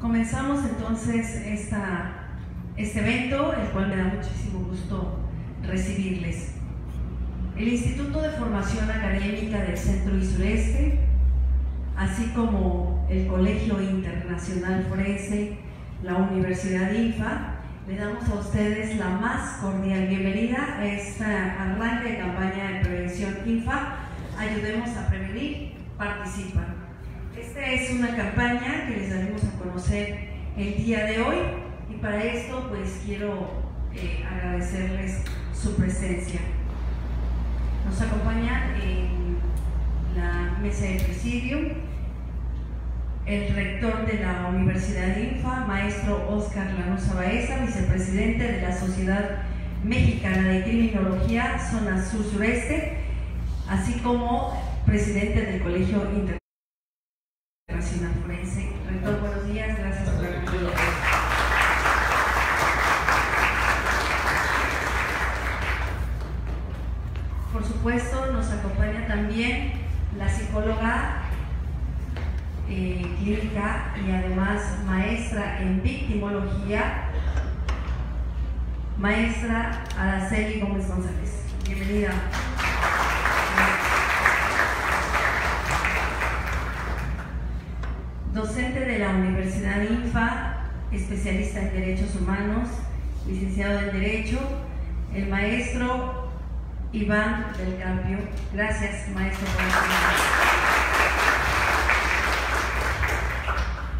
Comenzamos entonces este evento, el cual me da muchísimo gusto recibirles. El Instituto de Formación Académica del Centro y Sureste, así como el Colegio Internacional Forense, la Universidad INFA, le damos a ustedes la más cordial bienvenida a esta arranque de campaña de prevención INFA, Ayudemos a Prevenir, Participa. Esta es una campaña que les daremos a conocer el día de hoy y para esto pues quiero agradecerles su presencia. Nos acompaña en la mesa de presidio el rector de la Universidad INFA, maestro Oscar Lanuza Baeza, vicepresidente de la Sociedad Mexicana de Criminología, Zona Sur-Sureste, así como presidente del Colegio Internacional Forense. Rector, buenos días, gracias por la bienvenida. Por supuesto, nos acompaña también la psicóloga clínica y además maestra en victimología, maestra Araceli Gómez González. Bienvenida. Docente de la Universidad INFA, especialista en Derechos Humanos, licenciado en Derecho, el maestro Iván del Campio. Gracias, maestro.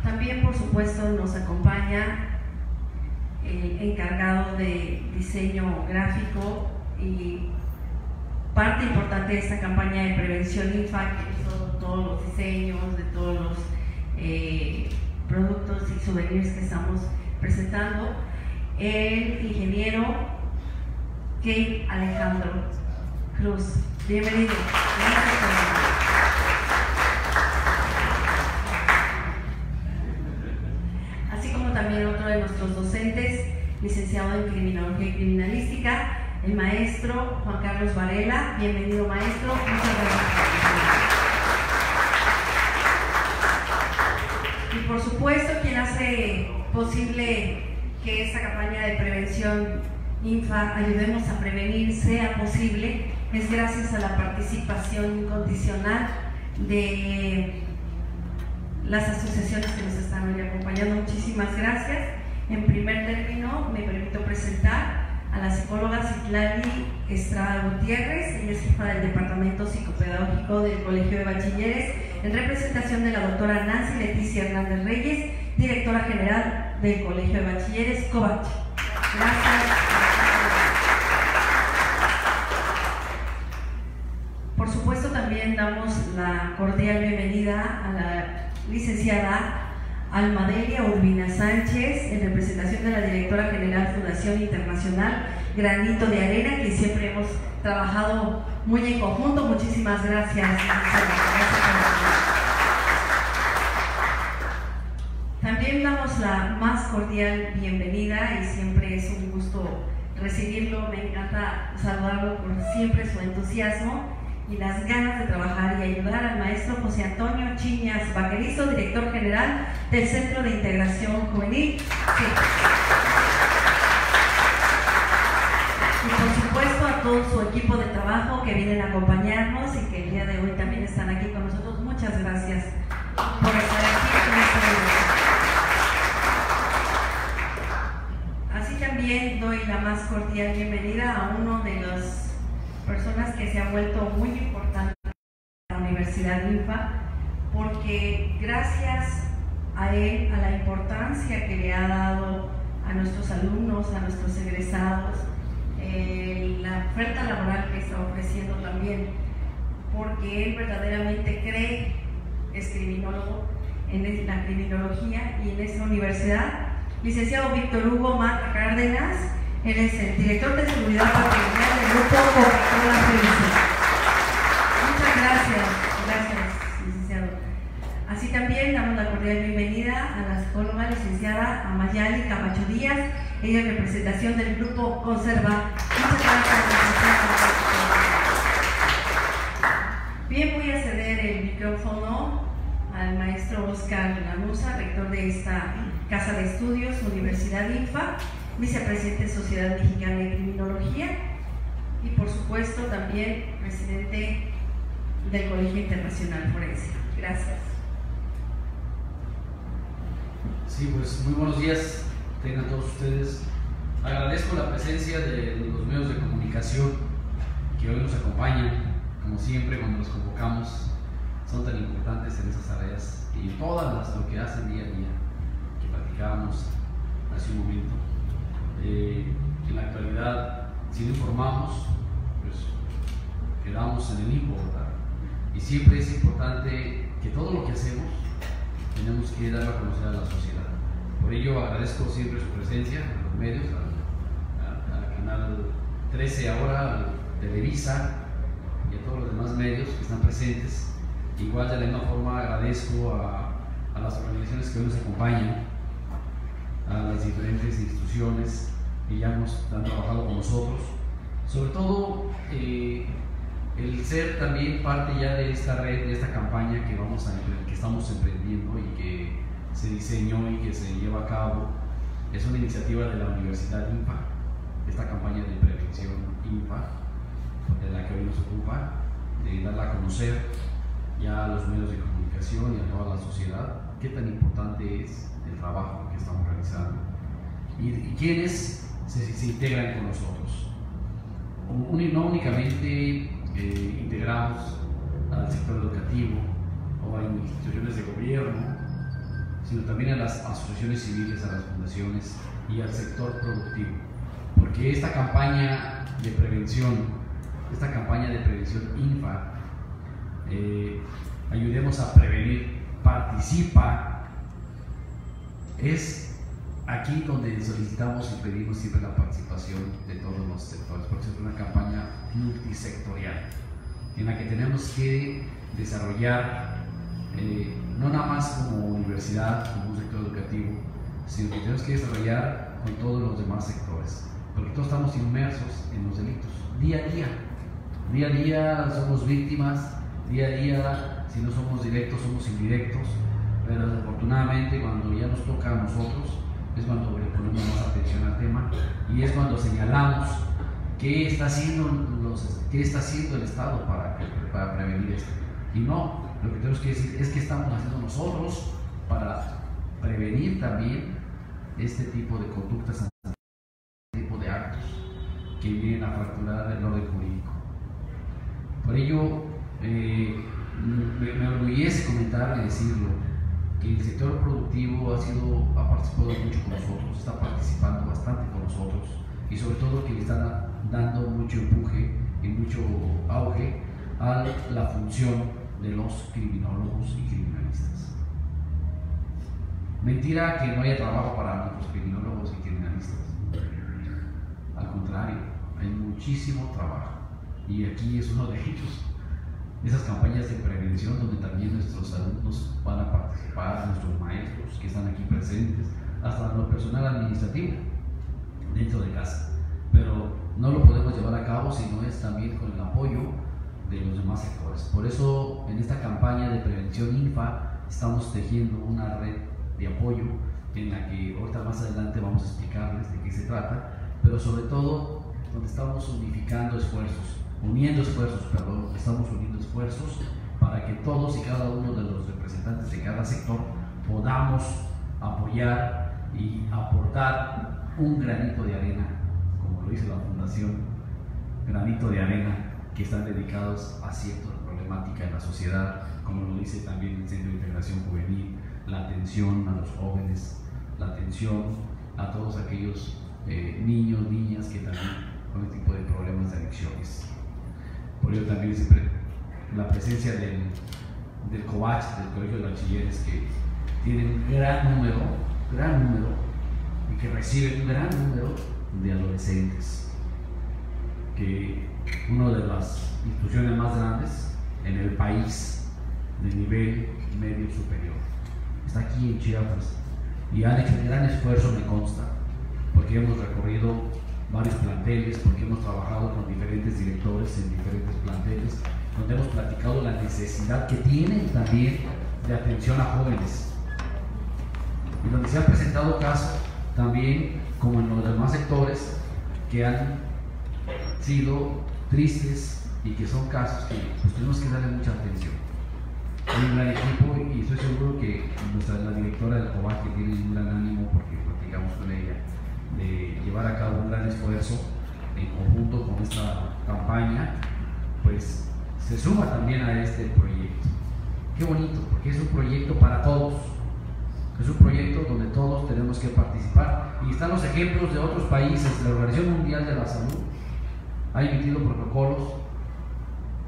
También, por supuesto, nos acompaña el encargado de diseño gráfico y parte importante de esta campaña de prevención INFA, que hizo todos los diseños de todos los productos y souvenirs que estamos presentando, el ingeniero Kei Alejandro Cruz. Bienvenido. Gracias. De nuestros docentes, licenciado en Criminología y Criminalística, el maestro Juan Carlos Varela. Bienvenido, maestro. Muchas gracias. Y por supuesto, quien hace posible que esta campaña de prevención INFA, Ayudemos a Prevenir, sea posible, es gracias a la participación incondicional de las asociaciones que nos están hoy acompañando. Muchísimas gracias. En primer término, me permito presentar a la psicóloga Citlali Estrada Gutiérrez. Ella es jefa del Departamento Psicopedagógico del Colegio de Bachilleres, en representación de la doctora Nancy Leticia Hernández Reyes, directora general del Colegio de Bachilleres, COBACH. Gracias. Por supuesto, también damos la cordial bienvenida a la licenciada Alma Delia Urbina Sánchez, en representación de la directora general Fundación Internacional Granito de Arena, que siempre hemos trabajado muy en conjunto. Muchísimas gracias. También damos la más cordial bienvenida y siempre es un gusto recibirlo. Me encanta saludarlo por siempre su entusiasmo y las ganas de trabajar y ayudar al maestro José Antonio Chiñas Vaquerizo, director general del Centro de Integración Juvenil. Sí. Y por supuesto a todo su equipo de trabajo que vienen a acompañarnos y que el día de hoy también están aquí con nosotros. Muchas gracias por estar aquí con nosotros. Así también doy la más cordial bienvenida a uno de los personas que se han vuelto muy importantes en la Universidad INFA, porque gracias a él, a la importancia que le ha dado a nuestros alumnos, a nuestros egresados, la oferta laboral que está ofreciendo también, porque él verdaderamente cree, es criminólogo en la criminología y en esta universidad. Licenciado Víctor Hugo Mata Cárdenas, él es el director de seguridad patrimonial del grupo Coca-Cola FEMSA. Muchas gracias, gracias, licenciado. Así también damos la cordial bienvenida a la psicóloga licenciada Amayalli Camacho Díaz, ella en representación del grupo Conserva. Muchas gracias, licenciado. Bien, voy a ceder el micrófono al maestro Oscar Lanuza, rector de esta Casa de Estudios, Universidad INFA, vicepresidente de Sociedad Mexicana de Criminología y, por supuesto, también presidente del Colegio Internacional Forense. Gracias. Sí, pues muy buenos días tengan todos ustedes. Agradezco la presencia de los medios de comunicación que hoy nos acompañan, como siempre cuando los convocamos, son tan importantes en esas áreas y en todas las lo que hacen día a día, que platicábamos hace un momento. En la actualidad, si no informamos, pues quedamos en el limbo, ¿verdad? Y siempre es importante que todo lo que hacemos tenemos que darlo a conocer a la sociedad. Por ello agradezco siempre su presencia a los medios, al Canal 13 ahora, a Televisa y a todos los demás medios que están presentes. Igual, de la misma forma, agradezco a las organizaciones que hoy nos acompañan, a las diferentes instituciones que ya han trabajado con nosotros, sobre todo el ser también parte ya de esta red, de esta campaña que estamos emprendiendo y que se diseñó y que se lleva a cabo. Es una iniciativa de la Universidad INFA, esta campaña de prevención INFA, de la que hoy nos ocupa, de darla a conocer ya a los medios de comunicación y a toda la sociedad, qué tan importante es el trabajo que estamos realizando y quiénes se integran con nosotros. No únicamente integramos al sector educativo o a instituciones de gobierno, sino también a las asociaciones civiles, a las fundaciones y al sector productivo, porque esta campaña de prevención INFA, ayudemos a prevenir, participa, es aquí donde solicitamos y pedimos siempre la participación de todos los sectores, porque es una campaña multisectorial en la que tenemos que desarrollar no nada más como universidad, como un sector educativo, sino que tenemos que desarrollar con todos los demás sectores, porque todos estamos inmersos en los delitos día a día, somos víctimas día a día. Si no somos directos, somos indirectos, pero desafortunadamente cuando ya nos toca a nosotros es cuando le ponemos más atención al tema y es cuando señalamos qué está haciendo el Estado para prevenir esto. Y no, lo que tenemos que decir es qué estamos haciendo nosotros para prevenir también este tipo de conductas, este tipo de actos que vienen a fracturar el orden jurídico. Por ello, me orgullece comentar y decirlo, que el sector productivo ha participado mucho con nosotros, está participando bastante con nosotros y sobre todo que le están dando mucho empuje y mucho auge a la función de los criminólogos y criminalistas. Mentira que no haya trabajo para nuestros criminólogos y criminalistas, al contrario, hay muchísimo trabajo y aquí es uno de ellos. Esas campañas de prevención donde también nuestros alumnos van a participar, nuestros maestros que están aquí presentes, hasta lo personal administrativo dentro de casa, pero no lo podemos llevar a cabo si no es también con el apoyo de los demás sectores. Por eso en esta campaña de prevención INFA estamos tejiendo una red de apoyo en la que ahorita más adelante vamos a explicarles de qué se trata, pero sobre todo donde estamos uniendo esfuerzos para que todos y cada uno de los representantes de cada sector podamos apoyar y aportar un granito de arena, como lo hizo la Fundación Granito de Arena, que están dedicados a cierta problemática en la sociedad, como lo dice también el Centro de Integración Juvenil, la atención a los jóvenes, la atención a todos aquellos niños, niñas que también con este tipo de problemas de adicciones. Por ello también siempre la presencia del COBACH, del Colegio de Bachilleres, que tienen un gran número y que reciben un gran número de adolescentes, que una de las instituciones más grandes en el país de nivel medio superior está aquí en Chiapas y han hecho un gran esfuerzo, me consta, porque hemos recorrido varios planteles, porque hemos trabajado con diferentes directores en diferentes planteles, donde hemos platicado la necesidad que tienen también de atención a jóvenes. Y donde se han presentado casos también, como en los demás sectores, que han sido tristes y que son casos que pues, tenemos que darle mucha atención. Hay un gran equipo y estoy seguro que la directora del COBAC, que tiene un gran ánimo porque platicamos con ella, de llevar a cabo un gran esfuerzo en conjunto con esta campaña, pues se suma también a este proyecto. Qué bonito, porque es un proyecto para todos, es un proyecto donde todos tenemos que participar, y están los ejemplos de otros países. La Organización Mundial de la Salud ha emitido protocolos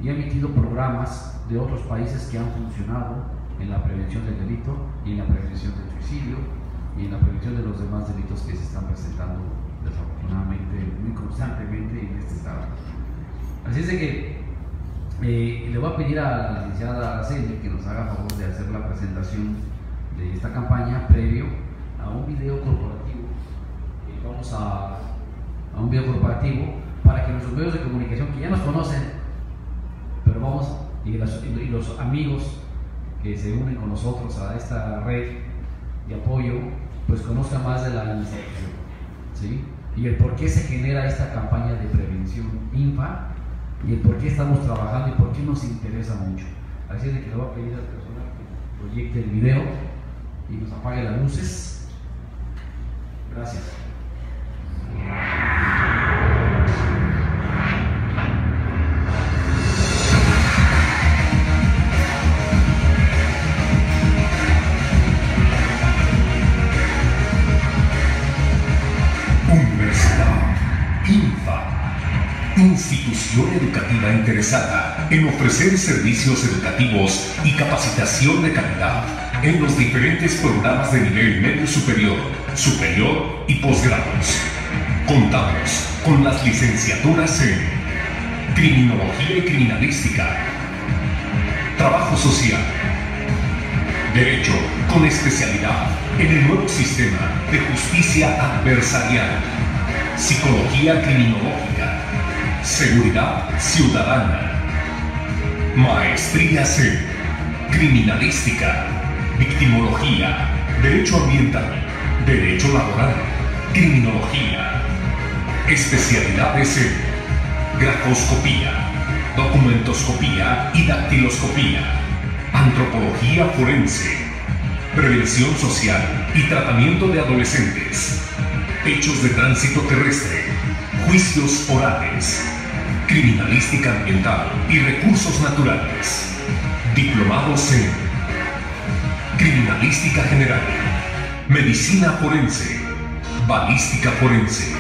y ha emitido programas de otros países que han funcionado en la prevención del delito y en la prevención del suicidio y en la prevención de los demás delitos que se están presentando desafortunadamente muy constantemente en este estado. Así es de que le voy a pedir a la licenciada Araceli que nos haga favor de hacer la presentación de esta campaña previo a un video corporativo. Vamos a un video corporativo para que nuestros medios de comunicación, que ya nos conocen, pero vamos, y los amigos que se unen con nosotros a esta red de apoyo, pues conozcan más de la iniciativa, ¿sí? Y el por qué se genera esta campaña de prevención INFA, y el por qué estamos trabajando y por qué nos interesa mucho. Así es de que le voy a pedir a la persona que proyecte el video y nos apague las luces. Gracias. Universidad INFA, institución educativa interesada en ofrecer servicios educativos y capacitación de calidad en los diferentes programas de nivel medio superior, superior y posgrados. Contamos con las licenciaturas en Criminología y Criminalística, Trabajo Social, Derecho con especialidad en el nuevo sistema de justicia adversarial, Psicología Criminológica, Seguridad Ciudadana, maestrías en Criminalística, Victimología, Derecho Ambiental, Derecho Laboral, Criminología, especialidades en Grafoscopía, Documentoscopía y Dactiloscopía, Antropología Forense, Prevención Social y Tratamiento de Adolescentes, Hechos de Tránsito Terrestre, Juicios Orales, Criminalística Ambiental y Recursos Naturales, diplomados en Criminalística General, Medicina Forense, Balística Forense,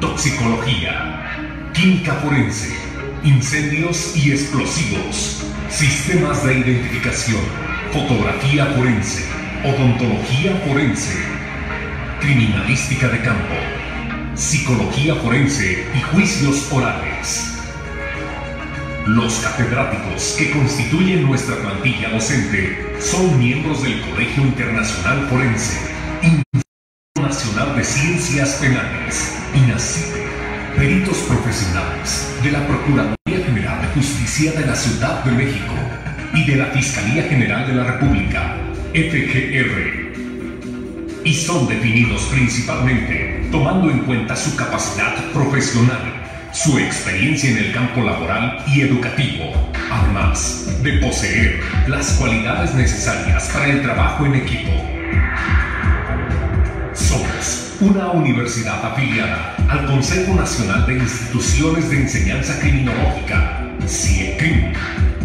Toxicología, Química Forense, Incendios y Explosivos, Sistemas de Identificación, Fotografía Forense, Odontología Forense, Criminalística de Campo, Psicología Forense y Juicios Orales. Los catedráticos que constituyen nuestra plantilla docente son miembros del Colegio Internacional Forense, Instituto Nacional de Ciencias Penales, INACIPE, peritos profesionales de la Procuraduría General de Justicia de la Ciudad de México y de la Fiscalía General de la República, FGR. Y son definidos principalmente tomando en cuenta su capacidad profesional, su experiencia en el campo laboral y educativo, además de poseer las cualidades necesarias para el trabajo en equipo. Somos una universidad afiliada al Consejo Nacional de Instituciones de Enseñanza Criminológica, CIECRIM,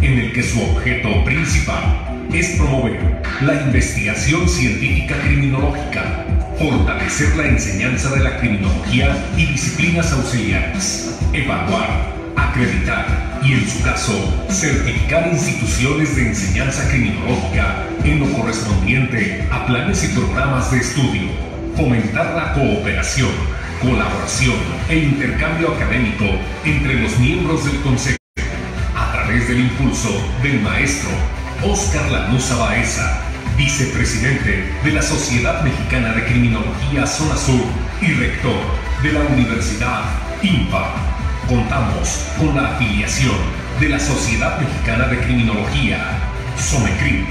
en el que su objeto principal es promover la investigación científica criminológica, fortalecer la enseñanza de la criminología y disciplinas auxiliares, evaluar, acreditar y, en su caso, certificar instituciones de enseñanza criminológica en lo correspondiente a planes y programas de estudio, fomentar la cooperación, colaboración e intercambio académico entre los miembros del Consejo a través del impulso del maestro Oscar Lanuza Baeza, vicepresidente de la Sociedad Mexicana de Criminología Zona Sur y rector de la Universidad INFA. Contamos con la afiliación de la Sociedad Mexicana de Criminología, Somecrim,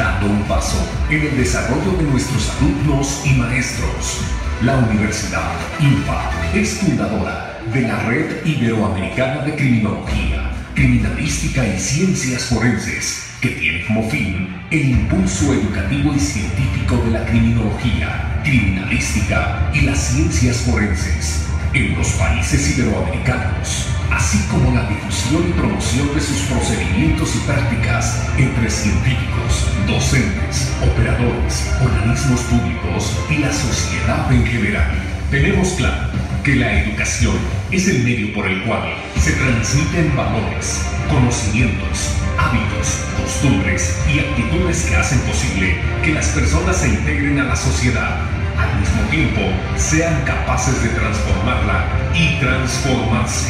dando un paso en el desarrollo de nuestros alumnos y maestros. La Universidad INFA es fundadora de la Red Iberoamericana de Criminología, Criminalística y Ciencias Forenses, que tiene como fin el impulso educativo y científico de la criminología, criminalística y las ciencias forenses en los países iberoamericanos, así como la difusión y promoción de sus procedimientos y prácticas entre científicos, docentes, operadores, organismos públicos y la sociedad en general. Tenemos claro que la educación es el medio por el cual se transmiten valores, conocimientos, hábitos, costumbres y actitudes que hacen posible que las personas se integren a la sociedad, al mismo tiempo sean capaces de transformarla y transformarse.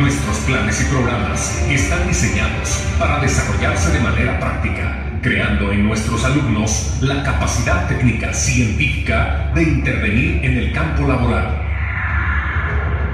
Nuestros planes y programas están diseñados para desarrollarse de manera práctica, creando en nuestros alumnos la capacidad técnica científica de intervenir en el campo laboral.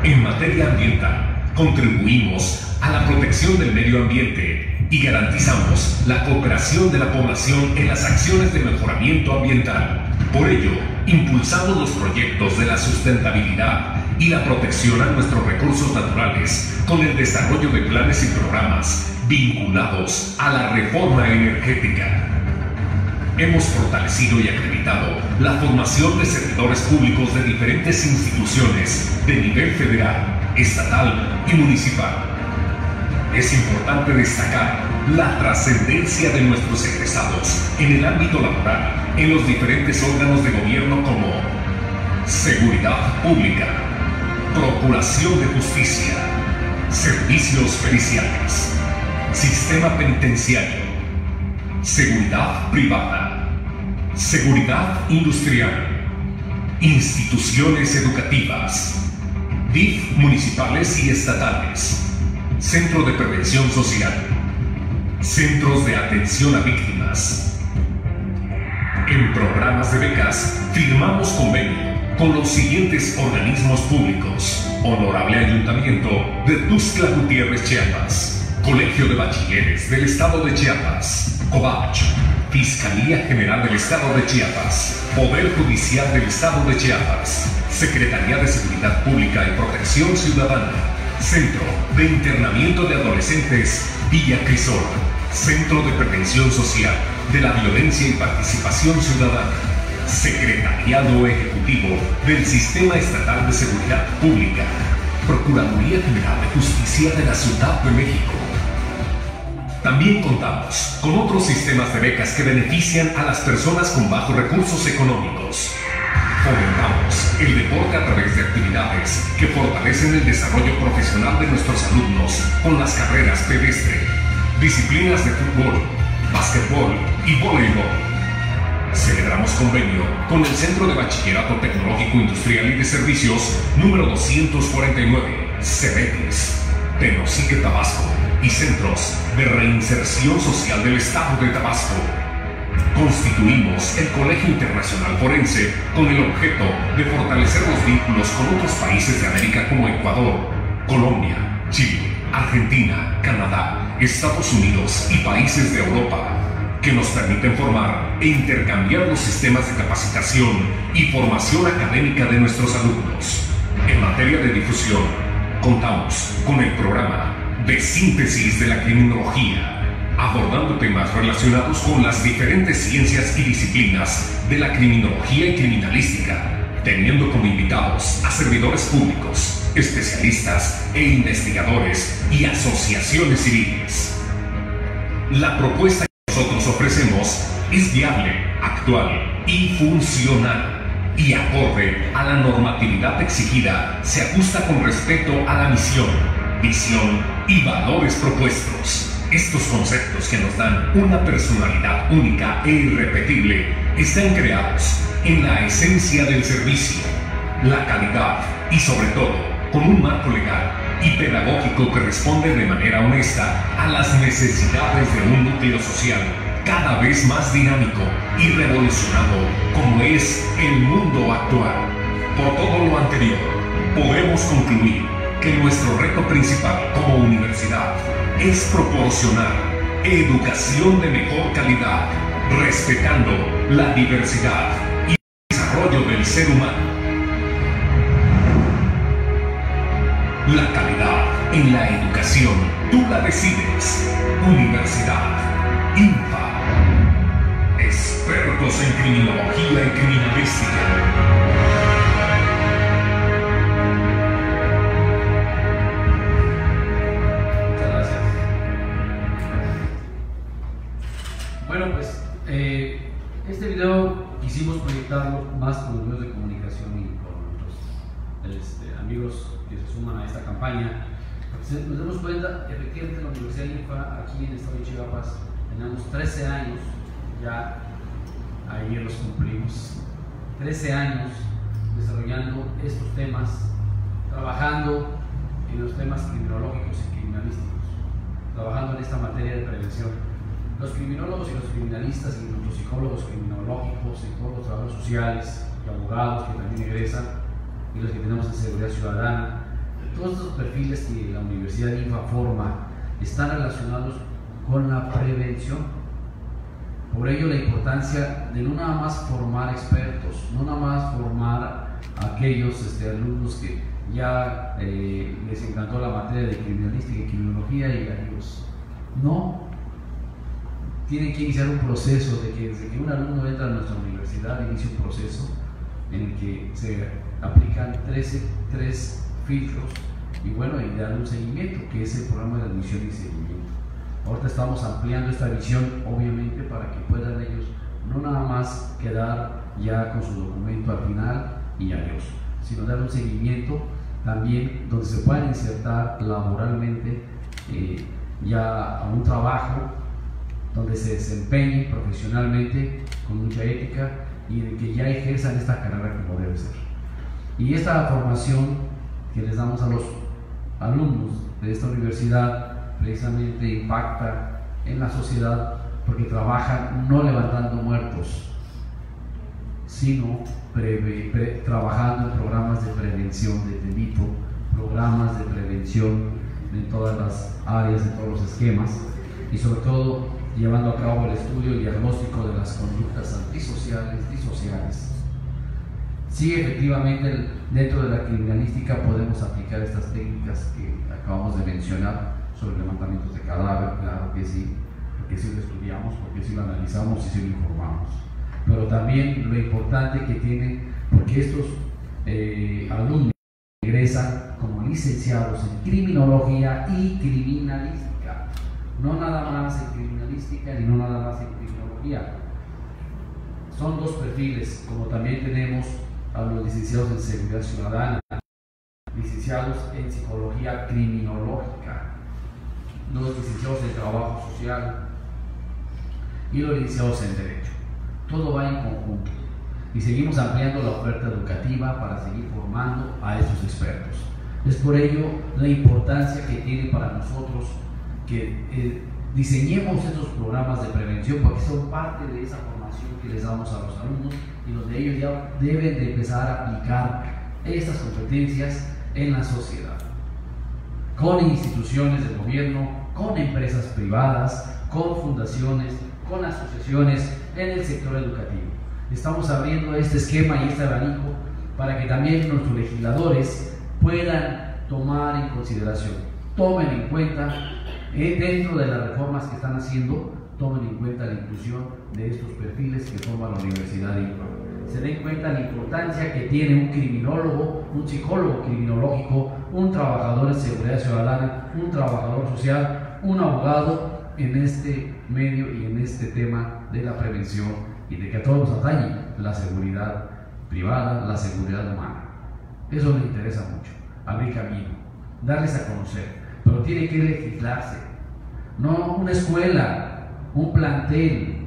En materia ambiental, contribuimos a la protección del medio ambiente y garantizamos la cooperación de la población en las acciones de mejoramiento ambiental. Por ello, impulsamos los proyectos de la sustentabilidad y la protección a nuestros recursos naturales con el desarrollo de planes y programas vinculados a la reforma energética. Hemos fortalecido y acreditado la formación de servidores públicos de diferentes instituciones de nivel federal, estatal y municipal. Es importante destacar la trascendencia de nuestros egresados en el ámbito laboral, en los diferentes órganos de gobierno como Seguridad Pública, Procuración de Justicia, Servicios Periciales, Sistema Penitenciario, Seguridad Privada, Seguridad Industrial, Instituciones Educativas, DIF municipales y estatales, Centro de Prevención Social, Centros de Atención a Víctimas. En programas de becas firmamos convenio con los siguientes organismos públicos: Honorable Ayuntamiento de Tuxtla Gutiérrez, Chiapas, Colegio de Bachilleres del Estado de Chiapas, COBACH, Fiscalía General del Estado de Chiapas, Poder Judicial del Estado de Chiapas, Secretaría de Seguridad Pública y Protección Ciudadana, Centro de Internamiento de Adolescentes Villa Crisol, Centro de Prevención Social de la Violencia y Participación Ciudadana, Secretariado Ejecutivo del Sistema Estatal de Seguridad Pública, Procuraduría General de Justicia de la Ciudad de México. También contamos con otros sistemas de becas que benefician a las personas con bajos recursos económicos. Fomentamos el deporte a través de actividades que fortalecen el desarrollo profesional de nuestros alumnos con las carreras pedestre, disciplinas de fútbol, básquetbol y voleibol. Celebramos convenio con el Centro de Bachillerato Tecnológico Industrial y de Servicios número 249, CBTS, Tenosique, Tabasco, y Centros de Reinserción Social del Estado de Tabasco. Constituimos el Colegio Internacional Forense con el objeto de fortalecer los vínculos con otros países de América como Ecuador, Colombia, Chile, Argentina, Canadá, Estados Unidos y países de Europa, que nos permiten formar e intercambiar los sistemas de capacitación y formación académica de nuestros alumnos. En materia de difusión, contamos con el programa de síntesis de la criminología, abordando temas relacionados con las diferentes ciencias y disciplinas de la criminología y criminalística, teniendo como invitados a servidores públicos, especialistas e investigadores y asociaciones civiles. La propuesta que nosotros ofrecemos es viable, actual y funcional, y acorde a la normatividad exigida, se ajusta con respecto a la misión, visión y valores propuestos. Estos conceptos que nos dan una personalidad única e irrepetible están creados en la esencia del servicio, la calidad y sobre todo con un marco legal y pedagógico que responde de manera honesta a las necesidades de un núcleo social cada vez más dinámico y revolucionado como es el mundo actual. Por todo lo anterior, podemos concluir que nuestro reto principal como universidad es proporcionar educación de mejor calidad, respetando la diversidad y el desarrollo del ser humano. La calidad en la educación, tú la decides. Universidad INFA. Expertos en criminología y criminalística. Bueno, pues este video quisimos proyectarlo más con los medios de comunicación y con los amigos que se suman a esta campaña. Entonces, nos damos cuenta que efectivamente la Universidad INFA aquí en el estado de Chiapas tenemos 13 años, ya ayer los cumplimos, 13 años desarrollando estos temas, trabajando en los temas criminológicos y criminalísticos, trabajando en esta materia de prevención. Los criminólogos y los criminalistas y los psicólogos criminológicos, psicólogos, trabajadores sociales y abogados que también egresan y los que tenemos en seguridad ciudadana, todos estos perfiles que la Universidad INFA forma están relacionados con la prevención. Por ello la importancia de no nada más formar expertos, no nada más formar a aquellos alumnos que ya les encantó la materia de criminalística y criminología y amigos, no. Tiene que iniciar un proceso de que desde que un alumno entra a nuestra universidad inicia un proceso en el que se aplican 3 filtros y bueno, y dar un seguimiento, que es el programa de admisión y seguimiento. Ahorita estamos ampliando esta visión obviamente para que puedan ellos no nada más quedar ya con su documento al final y adiós, sino dar un seguimiento también donde se puedan insertar laboralmente ya a un trabajo donde se desempeñen profesionalmente con mucha ética y en el que ya ejerzan esta carrera como debe ser. Y esta formación que les damos a los alumnos de esta universidad precisamente impacta en la sociedad porque trabajan no levantando muertos, sino trabajando en programas de prevención de delito, programas de prevención en todas las áreas, en todos los esquemas y sobre todo llevando a cabo el estudio y diagnóstico de las conductas antisociales, disociales. Sí, efectivamente, dentro de la criminalística podemos aplicar estas técnicas que acabamos de mencionar sobre levantamientos de cadáver, claro que sí, porque sí lo estudiamos, porque sí lo analizamos y sí lo informamos. Pero también lo importante que tiene, porque estos alumnos egresan como licenciados en criminología y criminalística, no nada más en criminalística y no nada más en criminología. Son dos perfiles, como también tenemos a los licenciados en seguridad ciudadana, licenciados en psicología criminológica, los licenciados en trabajo social y los licenciados en derecho. Todo va en conjunto y seguimos ampliando la oferta educativa para seguir formando a estos expertos. Es por ello la importancia que tiene para nosotros que diseñemos estos programas de prevención porque son parte de esa formación que les damos a los alumnos y los de ellos ya deben de empezar a aplicar estas competencias en la sociedad, con instituciones del gobierno, con empresas privadas, con fundaciones, con asociaciones en el sector educativo. Estamos abriendo este esquema y este abanico para que también nuestros legisladores puedan tomar en consideración, tomen en cuenta dentro de las reformas que están haciendo, tomen en cuenta la inclusión de estos perfiles que forma la Universidad INFA. Se den cuenta la importancia que tiene un criminólogo, un psicólogo criminológico, un trabajador de seguridad ciudadana, un trabajador social, un abogado en este medio y en este tema de la prevención y de que a todos nos atañe la seguridad privada, la seguridad humana. Eso nos interesa mucho, abrir camino, darles a conocer. Pero tiene que legislarse, no una escuela, un plantel,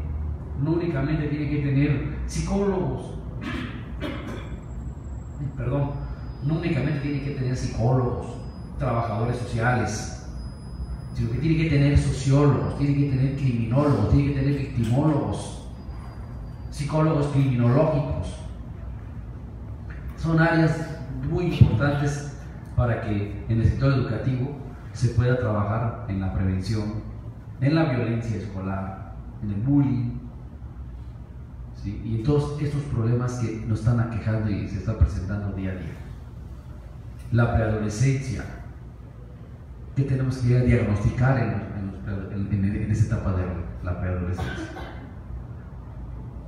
no únicamente tiene que tener psicólogos, perdón, no únicamente tiene que tener psicólogos, trabajadores sociales, sino que tiene que tener sociólogos, tiene que tener criminólogos, tiene que tener victimólogos, psicólogos criminológicos. Son áreas muy importantes para que en el sector educativo se pueda trabajar en la prevención, en la violencia escolar, en el bullying, ¿sí? Y todos estos problemas que nos están aquejando y se están presentando día a día. La preadolescencia, ¿qué tenemos que diagnosticar en esa etapa de la preadolescencia?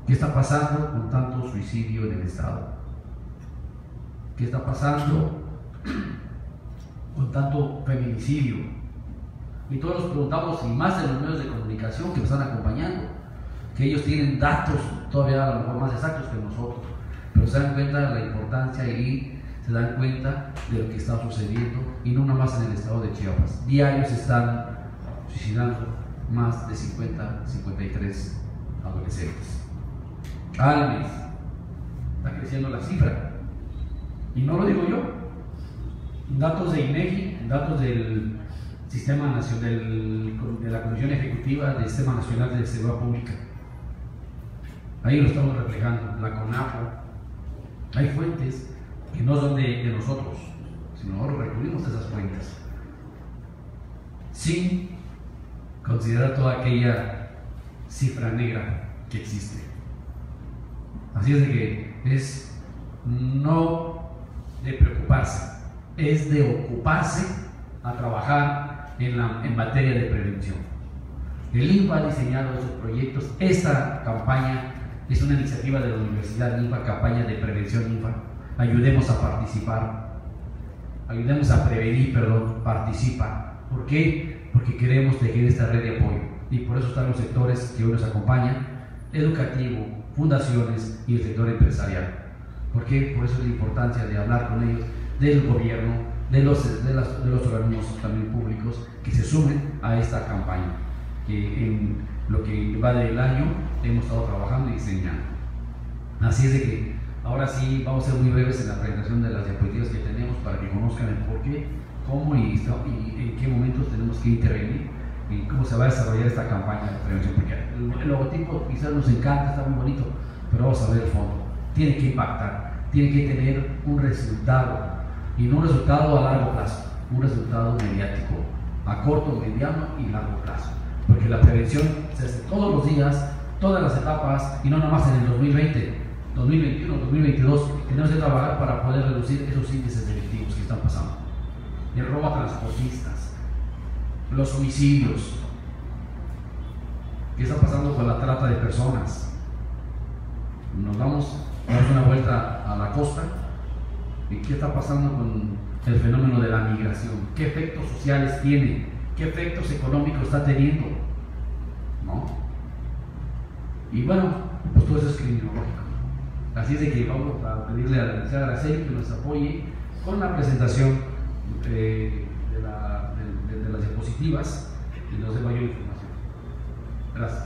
¿Qué está pasando con tanto suicidio en el Estado? ¿Qué está pasando con tanto feminicidio? Y todos nos preguntamos, y más en los medios de comunicación que nos están acompañando, que ellos tienen datos todavía a lo mejor más exactos que nosotros, pero se dan cuenta de la importancia y se dan cuenta de lo que está sucediendo, y no nada más en el estado de Chiapas. Diarios están suicidando más de 50-53 adolescentes. Al mes está creciendo la cifra, y no lo digo yo. Datos de INEGI, datos del Sistema Nacional, de la Comisión Ejecutiva del Sistema Nacional de Seguridad Pública. Ahí lo estamos reflejando, la CONAFO. Hay fuentes que no son de nosotros, sino nosotros recurrimos a esas fuentes, sin considerar toda aquella cifra negra que existe. Así es de que es no de preocuparse, es de ocuparse a trabajar en materia de prevención. El INPA ha diseñado esos proyectos. Esta campaña es una iniciativa de la Universidad INFA, campaña de prevención INFA. Ayudemos a participar, ayudemos a prevenir, perdón, participa. ¿Por qué? Porque queremos tejer esta red de apoyo, y por eso están los sectores que hoy nos acompañan: educativo, fundaciones y el sector empresarial. ¿Por qué? Por eso es la importancia de hablar con ellos, del gobierno, de los organismos también públicos que se sumen a esta campaña, que en lo que va del año hemos estado trabajando y diseñando. Así es de que ahora sí vamos a ser muy breves en la presentación de las diapositivas que tenemos, para que conozcan el por qué, cómo y en qué momentos tenemos que intervenir y cómo se va a desarrollar esta campaña de prevención, porque el logotipo quizás nos encanta, está muy bonito, pero vamos a ver el fondo. Tiene que impactar, tiene que tener un resultado, y no un resultado a largo plazo, un resultado mediático, a corto, mediano y largo plazo, porque la prevención se hace todos los días, todas las etapas, y no nomás en el 2020, 2021, 2022, tenemos que trabajar para poder reducir esos índices delictivos que están pasando. El robo a transportistas, los homicidios, ¿qué está pasando con la trata de personas? Nos vamos a dar una vuelta a la costa. ¿Y qué está pasando con el fenómeno de la migración? ¿Qué efectos sociales tiene? ¿Qué efectos económicos está teniendo? ¿No? Y bueno, pues todo eso es criminológico. Así es de que vamos a pedirle a la licenciada Araceli que nos apoye con la presentación de las diapositivas y nos dé mayor información. Gracias.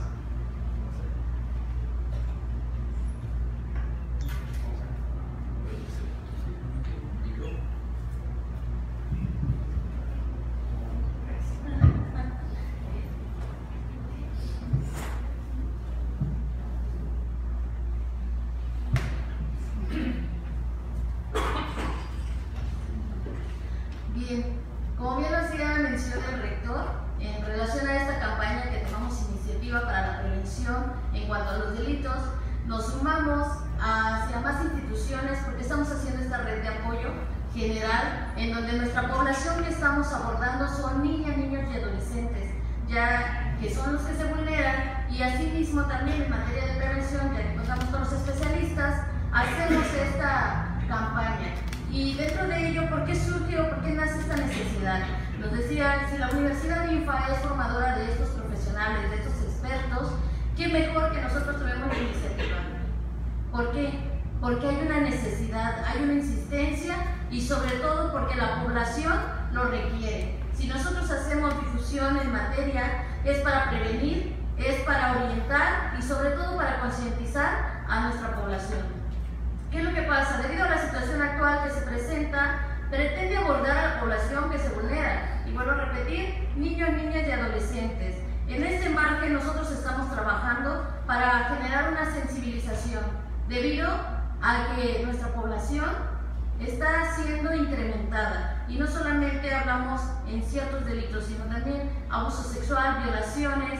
Delitos, sino también abuso sexual, violaciones,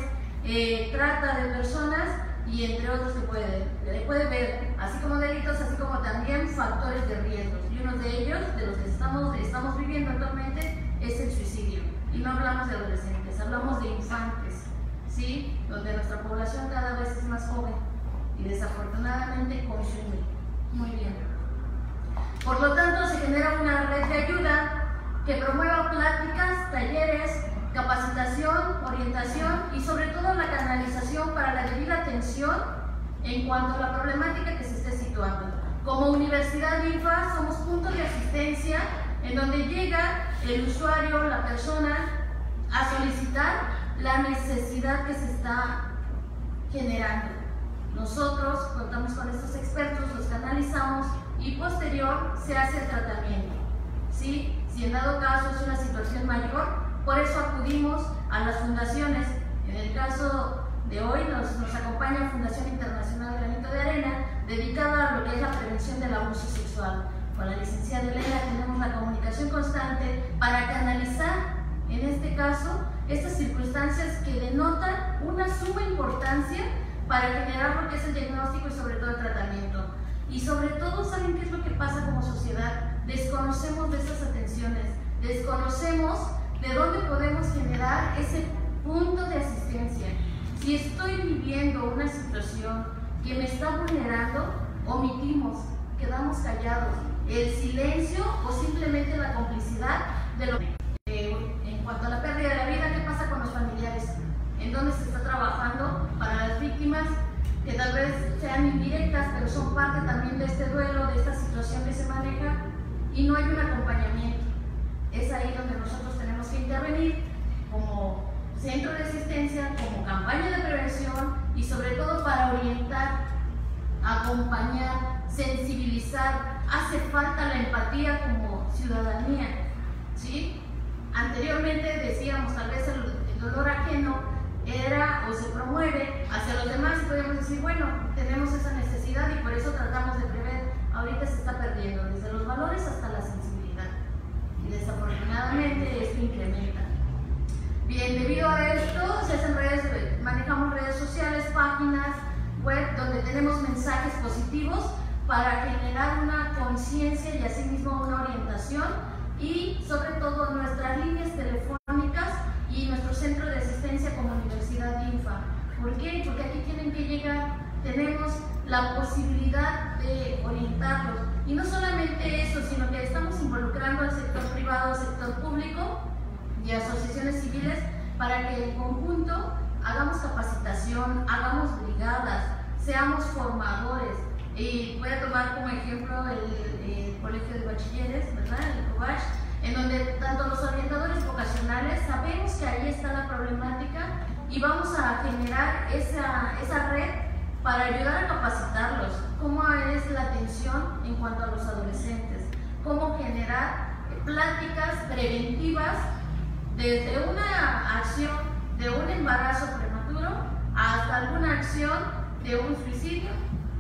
trata de personas y entre otros se puede ver, así como delitos, así como también factores de riesgos, y uno de ellos, de los que estamos viviendo actualmente, es el suicidio. Y no hablamos de adolescentes, hablamos de infantes, ¿sí? Donde nuestra población cada vez es más joven y desafortunadamente consume. Muy bien. Por lo tanto, se genera una red de ayuda que promueva pláticas, talleres, capacitación, orientación y sobre todo la canalización para la debida atención en cuanto a la problemática que se esté situando. Como Universidad INFA somos puntos de asistencia en donde llega el usuario, la persona, a solicitar la necesidad que se está generando. Nosotros contamos con estos expertos, los canalizamos y posterior se hace el tratamiento, ¿sí? Si en dado caso es una situación mayor, por eso acudimos a las fundaciones. En el caso de hoy nos acompaña Fundación Internacional Granito de Arena, dedicada a lo que es la prevención del abuso sexual. Con la licenciada Elena tenemos la comunicación constante para canalizar, en este caso, estas circunstancias que denotan una suma importancia para generar lo que es el diagnóstico y sobre todo el tratamiento. Y sobre todo, ¿saben qué es lo que pasa como sociedad? Desconocemos de esas atenciones, desconocemos de dónde podemos generar ese punto de asistencia. Si estoy viviendo una situación que me está vulnerando, omitimos, quedamos callados. El silencio o simplemente la complicidad de lo que... En cuanto a la pérdida de la vida, ¿qué pasa con los familiares? ¿En dónde se está trabajando para las víctimas que tal vez sean indirectas, pero son parte también de este duelo, de esta situación que se maneja y no hay un acompañamiento? Es ahí donde nosotros tenemos que intervenir como centro de asistencia, como campaña de prevención y sobre todo para orientar, acompañar, sensibilizar. Hace falta la empatía como ciudadanía, ¿sí? Anteriormente decíamos tal vez el dolor ajeno era o se promueve hacia los demás y podemos decir, bueno, tenemos esa necesidad y por eso tratamos de prever. Ahorita se está perdiendo desde los valores hasta la sensibilidad. Desafortunadamente esto incrementa. Bien, debido a esto se hacen manejamos redes sociales, páginas web donde tenemos mensajes positivos para generar una conciencia y asimismo una orientación y sobre todo nuestras líneas telefónicas y nuestro centro de asistencia como Universidad INFA. ¿Por qué? Porque aquí tienen que llegar, tenemos la posibilidad de orientarlos. Y no solamente eso, sino que estamos involucrando al sector privado, al sector público y asociaciones civiles para que en conjunto hagamos capacitación, hagamos brigadas, seamos formadores. Y voy a tomar como ejemplo el Colegio de Bachilleres, ¿verdad? El COBACH, en donde tanto los orientadores vocacionales sabemos que ahí está la problemática y vamos a generar esa red para ayudar a capacitarlos. ¿Cómo es la atención en cuanto a los adolescentes? ¿Cómo generar pláticas preventivas desde una acción de un embarazo prematuro hasta alguna acción de un suicidio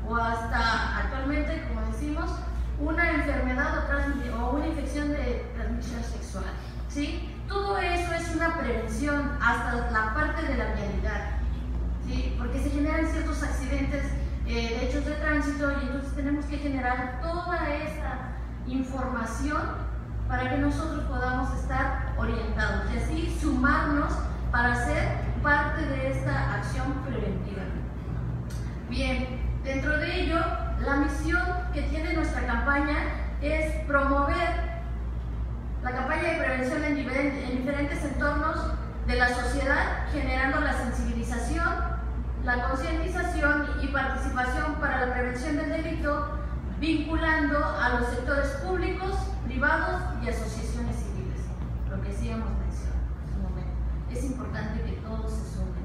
o hasta actualmente, como decimos, una enfermedad o una infección de transmisión sexual? ¿Sí? Todo eso es una prevención hasta la parte de la vialidad. ¿Sí? Porque se generan ciertos accidentes, de hechos de tránsito, y entonces tenemos que generar toda esa información para que nosotros podamos estar orientados y así sumarnos para ser parte de esta acción preventiva. Bien, dentro de ello, la misión que tiene nuestra campaña es promover la campaña de prevención en diferentes entornos de la sociedad, generando la sensibilización, la concientización y participación para la prevención del delito, vinculando a los sectores públicos, privados y asociaciones civiles. Lo que sí hemos mencionado en un momento. Es importante que todos se sumen.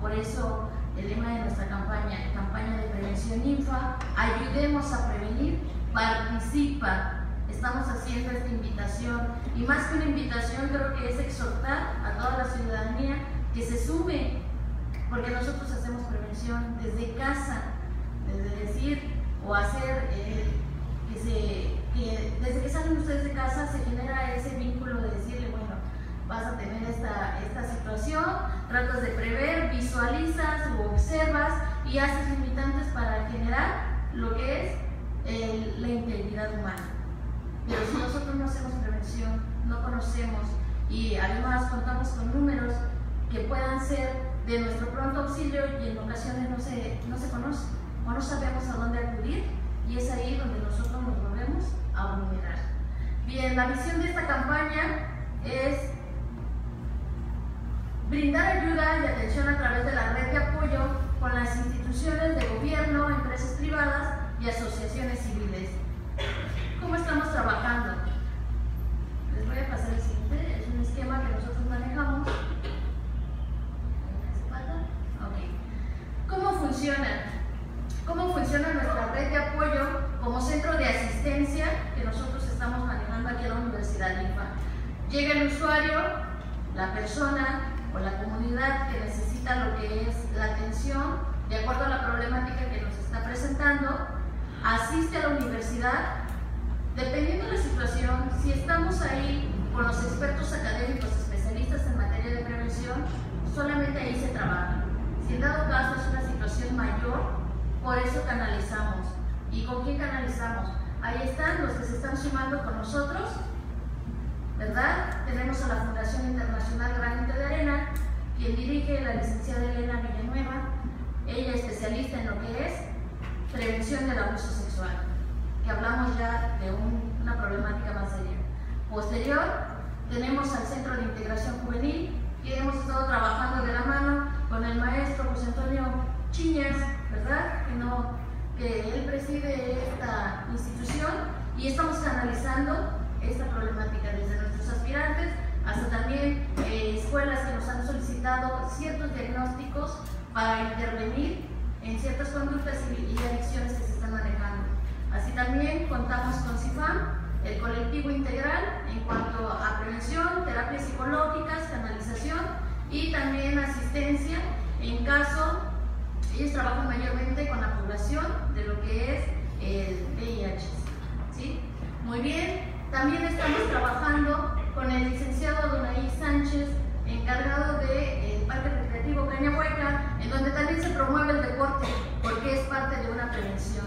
Por eso el lema de nuestra campaña de prevención INFA, ayudemos a prevenir, participa. Estamos haciendo esta invitación y más que una invitación creo que es exhortar a toda la ciudadanía que se sume, porque nosotros hacemos prevención desde casa, desde decir o hacer, desde que salen ustedes de casa se genera ese vínculo de decirle, bueno, vas a tener esta situación, tratas de prever, visualizas o observas y haces limitantes para generar lo que es la integridad humana. Pero si nosotros no hacemos prevención, no conocemos y además contamos con números que puedan ser de nuestro pronto auxilio y en ocasiones no se conoce o no sabemos a dónde acudir, y es ahí donde nosotros nos volvemos a vulnerar. Bien, la misión de esta campaña es brindar ayuda y atención a través de la red de apoyo con las instituciones de gobierno, empresas privadas y asociaciones civiles. ¿Cómo estamos trabajando? Les voy a pasar el siguiente, es un esquema que nosotros manejamos. ¿Cómo funciona? ¿Cómo funciona nuestra red de apoyo como centro de asistencia que nosotros estamos manejando aquí en la Universidad INFA? Llega el usuario, la persona o la comunidad que necesita lo que es la atención de acuerdo a la problemática que nos está presentando, asiste a la universidad, dependiendo de la situación, si estamos ahí con los expertos académicos especialistas en materia de prevención, solamente ahí se trabaja. Si en dado caso es una situación mayor, por eso canalizamos. ¿Y con quién canalizamos? Ahí están los que se están sumando con nosotros, ¿verdad? Tenemos a la Fundación Internacional Granito de Arena, quien dirige la licenciada Elena Villanueva, ella especialista en lo que es prevención del abuso sexual, que hablamos ya de una problemática más seria. Posterior, tenemos al Centro de Integración Juvenil, que hemos estado trabajando de la mano con el maestro José Antonio Chiñas, ¿verdad? Que él preside esta institución y estamos canalizando esta problemática desde nuestros aspirantes hasta también escuelas que nos han solicitado ciertos diagnósticos para intervenir en ciertas conductas y adicciones que se están manejando. Así también contamos con CIFAM, el colectivo integral en cuanto a prevención, terapias psicológicas, canalización y también asistencia en caso, ellos trabajan mayormente con la población de lo que es el VIH. ¿Sí? Muy bien. También estamos trabajando con el licenciado Donaí Sánchez, encargado del Parque Recreativo Caña Hueca, en donde también se promueve el deporte, porque es parte de una prevención.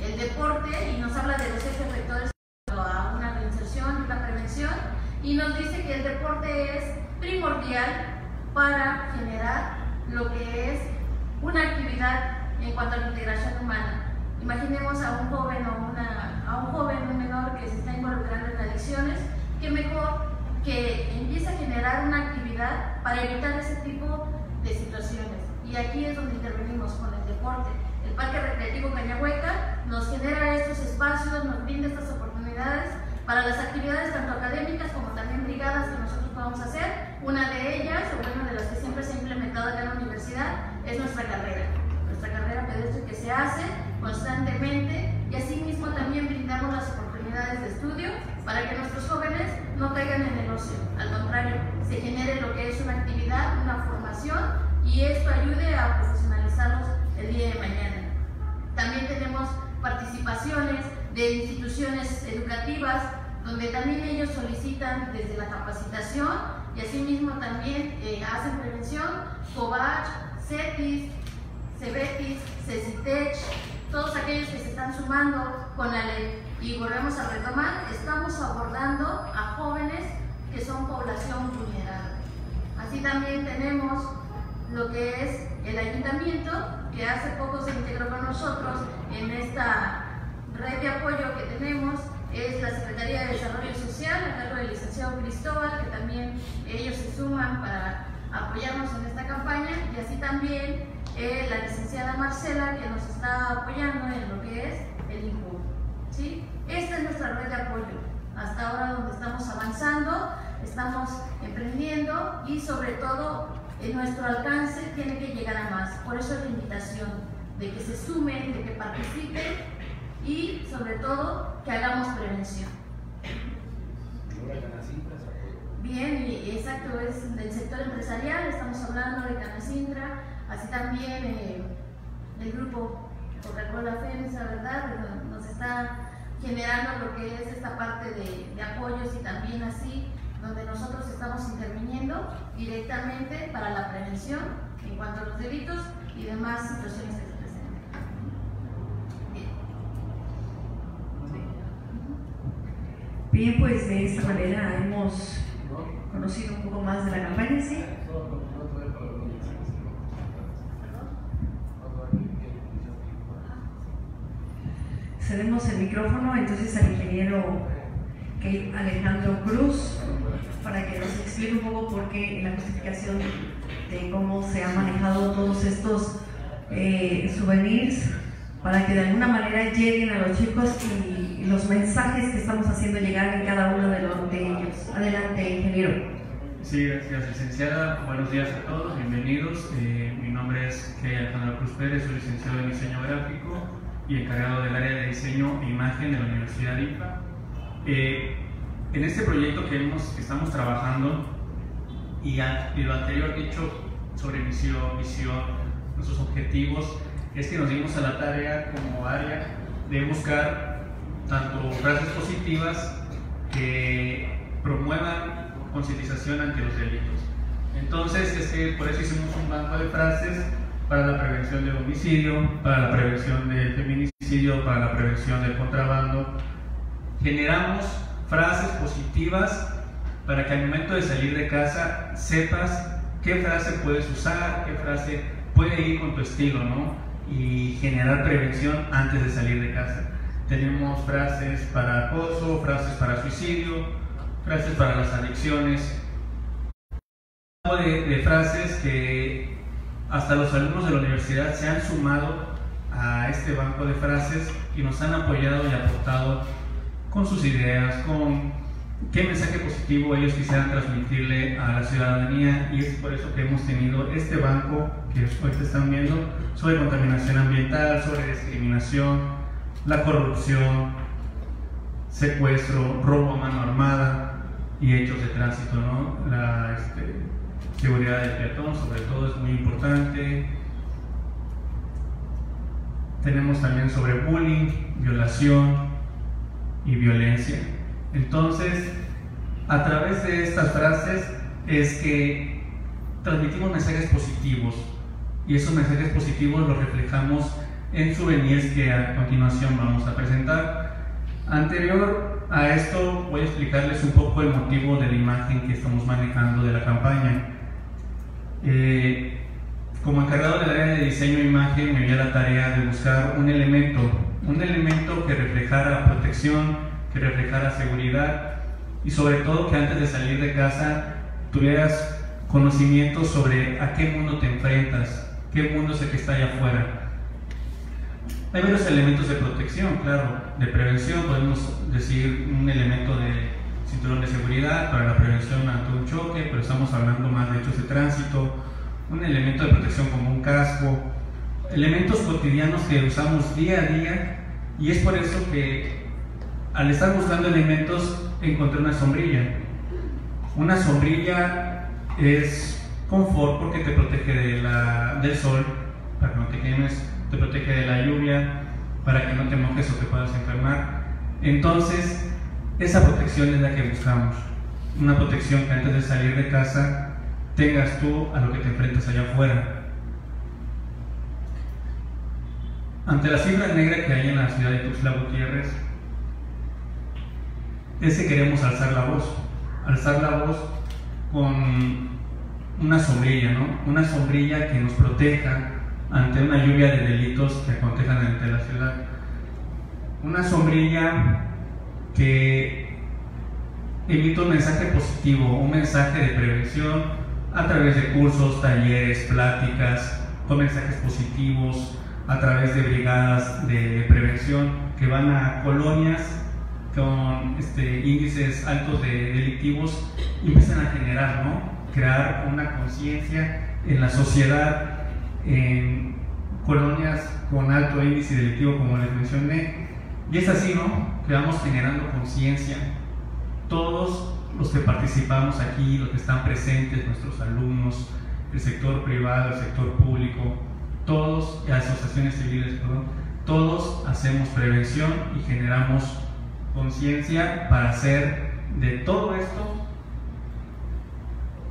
El deporte, y nos habla de los ejes rectores a una inserción y la prevención, y nos dice que el deporte es primordial para generar lo que es una actividad en cuanto a la integración humana. Imaginemos a un joven o un menor que se está involucrando en adicciones, que mejor que empiece a generar una actividad para evitar ese tipo de situaciones. Y aquí es donde intervenimos con el deporte. El Parque Recreativo Caña Hueca nos genera estos espacios, nos brinda estas oportunidades para las actividades tanto académicas como también brigadas que nosotros podamos hacer. Una de ellas, o una de las que siempre se ha implementado acá en la universidad, es nuestra carrera pedestre que se hace constantemente, y asimismo también brindamos las oportunidades de estudio para que nuestros jóvenes no caigan en el ocio, al contrario, se genere lo que es una actividad, una formación, y esto ayude a profesionalizarlos el día de mañana. También tenemos participaciones de instituciones educativas, donde también ellos solicitan desde la capacitación y asimismo también hacen prevención, COBACH, CETIS, CBTS, CECITECH, todos aquellos que se están sumando con la ley. Y volvemos a retomar, estamos abordando a jóvenes que son población vulnerable. Así también tenemos lo que es el ayuntamiento, que hace poco se integró con nosotros en esta red de apoyo que tenemos, es la Secretaría de Desarrollo Social, a cargo del licenciado Cristóbal, que también ellos se suman para apoyarnos en esta campaña, y así también la licenciada Marcela, que nos está apoyando en lo que es el INPA. ¿Sí? Esta es nuestra red de apoyo, hasta ahora donde estamos avanzando, estamos emprendiendo y sobre todo en nuestro alcance tiene que llegar a más, por eso es la invitación de que se sumen, de que participen y sobre todo que hagamos prevención. Bien, y exacto, es del sector empresarial, estamos hablando de Canacintra, así también el grupo Coca-Cola FEMSA, ¿verdad? Nos está generando lo que es esta parte de apoyos y también así, donde nosotros estamos interviniendo directamente para la prevención en cuanto a los delitos y demás situaciones que se presentan. Bien, pues de esta manera hemos conocido un poco más de la campaña, ¿sí? Cedemos el micrófono entonces al ingeniero Kei Alejandro Cruz para que nos explique un poco por qué la justificación de cómo se han manejado todos estos souvenirs para que de alguna manera lleguen a los chicos y los mensajes que estamos haciendo llegar en cada uno de ellos. Adelante, ingeniero. Sí, gracias, licenciada. Buenos días a todos, bienvenidos. Mi nombre es Kei Alejandro Cruz Pérez, soy licenciado en diseño gráfico y encargado del área de diseño e imagen de la Universidad INFA. En este proyecto que estamos trabajando y lo anterior dicho sobre misión, visión, nuestros objetivos, es que nos dimos a la tarea como área de buscar tanto frases positivas que promuevan concientización ante los delitos. Entonces, por eso hicimos un banco de frases para la prevención del homicidio, para la prevención del feminicidio, para la prevención del contrabando. Generamos frases positivas para que al momento de salir de casa sepas qué frase puedes usar, qué frase puede ir con tu estilo, ¿no? Y generar prevención antes de salir de casa. Tenemos frases para acoso, frases para suicidio, frases para las adicciones, de frases que hasta los alumnos de la universidad se han sumado a este banco de frases y nos han apoyado y aportado con sus ideas, con qué mensaje positivo ellos quisieran transmitirle a la ciudadanía, y es por eso que hemos tenido este banco que ustedes están viendo sobre contaminación ambiental, sobre discriminación, la corrupción, secuestro, robo a mano armada y hechos de tránsito, ¿no? La seguridad del peatón, sobre todo, es muy importante. Tenemos también sobre bullying, violación y violencia. Entonces, a través de estas frases es que transmitimos mensajes positivos, y esos mensajes positivos los reflejamos en souvenirs que a continuación vamos a presentar. Anterior a esto voy a explicarles un poco el motivo de la imagen que estamos manejando de la campaña. Como encargado del área de diseño e imagen me dio la tarea de buscar un elemento que reflejara protección, que reflejara seguridad, y sobre todo que antes de salir de casa tuvieras conocimientos sobre a qué mundo te enfrentas, qué mundo es el que está allá afuera. Hay varios elementos de protección, claro, de prevención, podemos decir un elemento de cinturón de seguridad para la prevención ante un choque, pero estamos hablando más de hechos de tránsito, un elemento de protección como un casco, elementos cotidianos que usamos día a día, y es por eso que al estar buscando elementos encontré una sombrilla. Una sombrilla es confort porque te protege del sol, para que no te quemes, te protege de la lluvia, para que no te mojes o te puedas enfermar. Entonces, esa protección es la que buscamos. Una protección que antes de salir de casa tengas tú a lo que te enfrentas allá afuera. Ante la cifra negra que hay en la ciudad de Tuxtla Gutiérrez, queremos alzar la voz con una sombrilla, ¿no? Una sombrilla que nos proteja ante una lluvia de delitos que acontecen ante la ciudad. Una sombrilla que emite un mensaje positivo, un mensaje de prevención a través de cursos, talleres, pláticas, con mensajes positivos, a través de brigadas de prevención que van a colonias con índices altos de delictivos y empiezan a generar, ¿no? Crear una conciencia en la sociedad, en colonias con alto índice delictivo como les mencioné, y es así, ¿no? Que vamos generando conciencia todos los que participamos aquí, los que están presentes, nuestros alumnos, el sector privado, el sector público, todos, asociaciones civiles, perdón, todos hacemos prevención y generamos conciencia para hacer de todo esto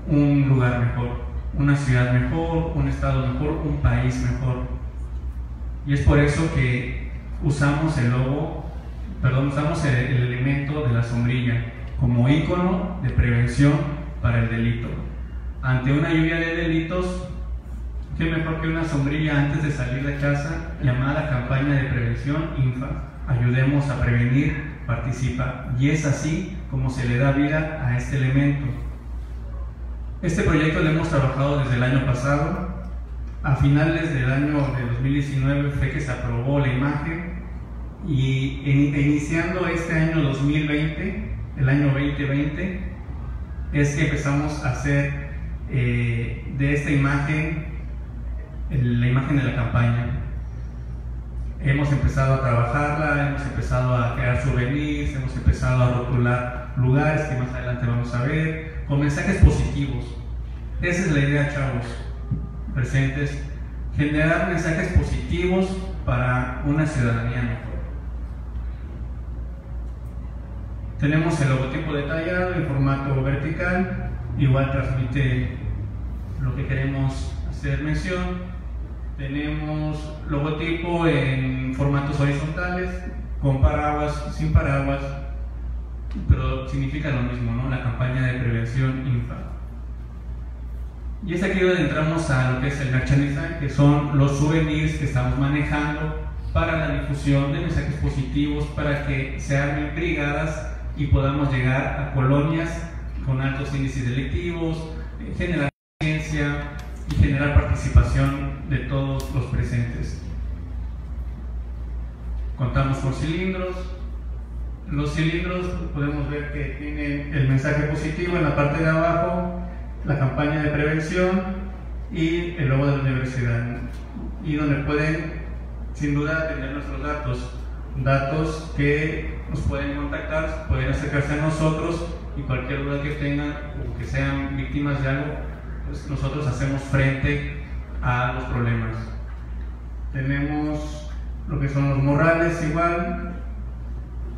un lugar mejor, una ciudad mejor, un estado mejor, un país mejor. Y es por eso que usamos el elemento aumento de la sombrilla como ícono de prevención para el delito. Ante una lluvia de delitos, qué mejor que una sombrilla antes de salir de casa, llamada campaña de prevención INFA, ayudemos a prevenir, participa, y es así como se le da vida a este elemento. Este proyecto lo hemos trabajado desde el año pasado. A finales del año de 2019 fue que se aprobó la imagen, y iniciando este año 2020, el año 2020, es que empezamos a hacer de esta imagen la imagen de la campaña. Hemos empezado a trabajarla, hemos empezado a crear souvenirs, hemos empezado a rotular lugares que más adelante vamos a ver, con mensajes positivos. Esa es la idea, chavos presentes, generar mensajes positivos para una ciudadanía mejor. Tenemos el logotipo detallado en formato vertical, igual transmite lo que queremos hacer mención. Tenemos logotipo en formatos horizontales, con paraguas, sin paraguas, pero significa lo mismo, ¿no? La campaña de prevención INFA. Y es aquí donde entramos a lo que es el merchandising, que son los souvenirs que estamos manejando para la difusión de mensajes positivos, para que se armen brigadas y podamos llegar a colonias con altos índices delictivos, generar conciencia y generar participación de todos los presentes. Contamos con cilindros. Los cilindros podemos ver que tienen el mensaje positivo en la parte de abajo, la campaña de prevención y el logo de la universidad, y donde pueden sin duda tener nuestros datos que nos pueden contactar, pueden acercarse a nosotros, y cualquier duda que tengan o que sean víctimas de algo, nosotros hacemos frente a los problemas. Tenemos lo que son los morrales, igual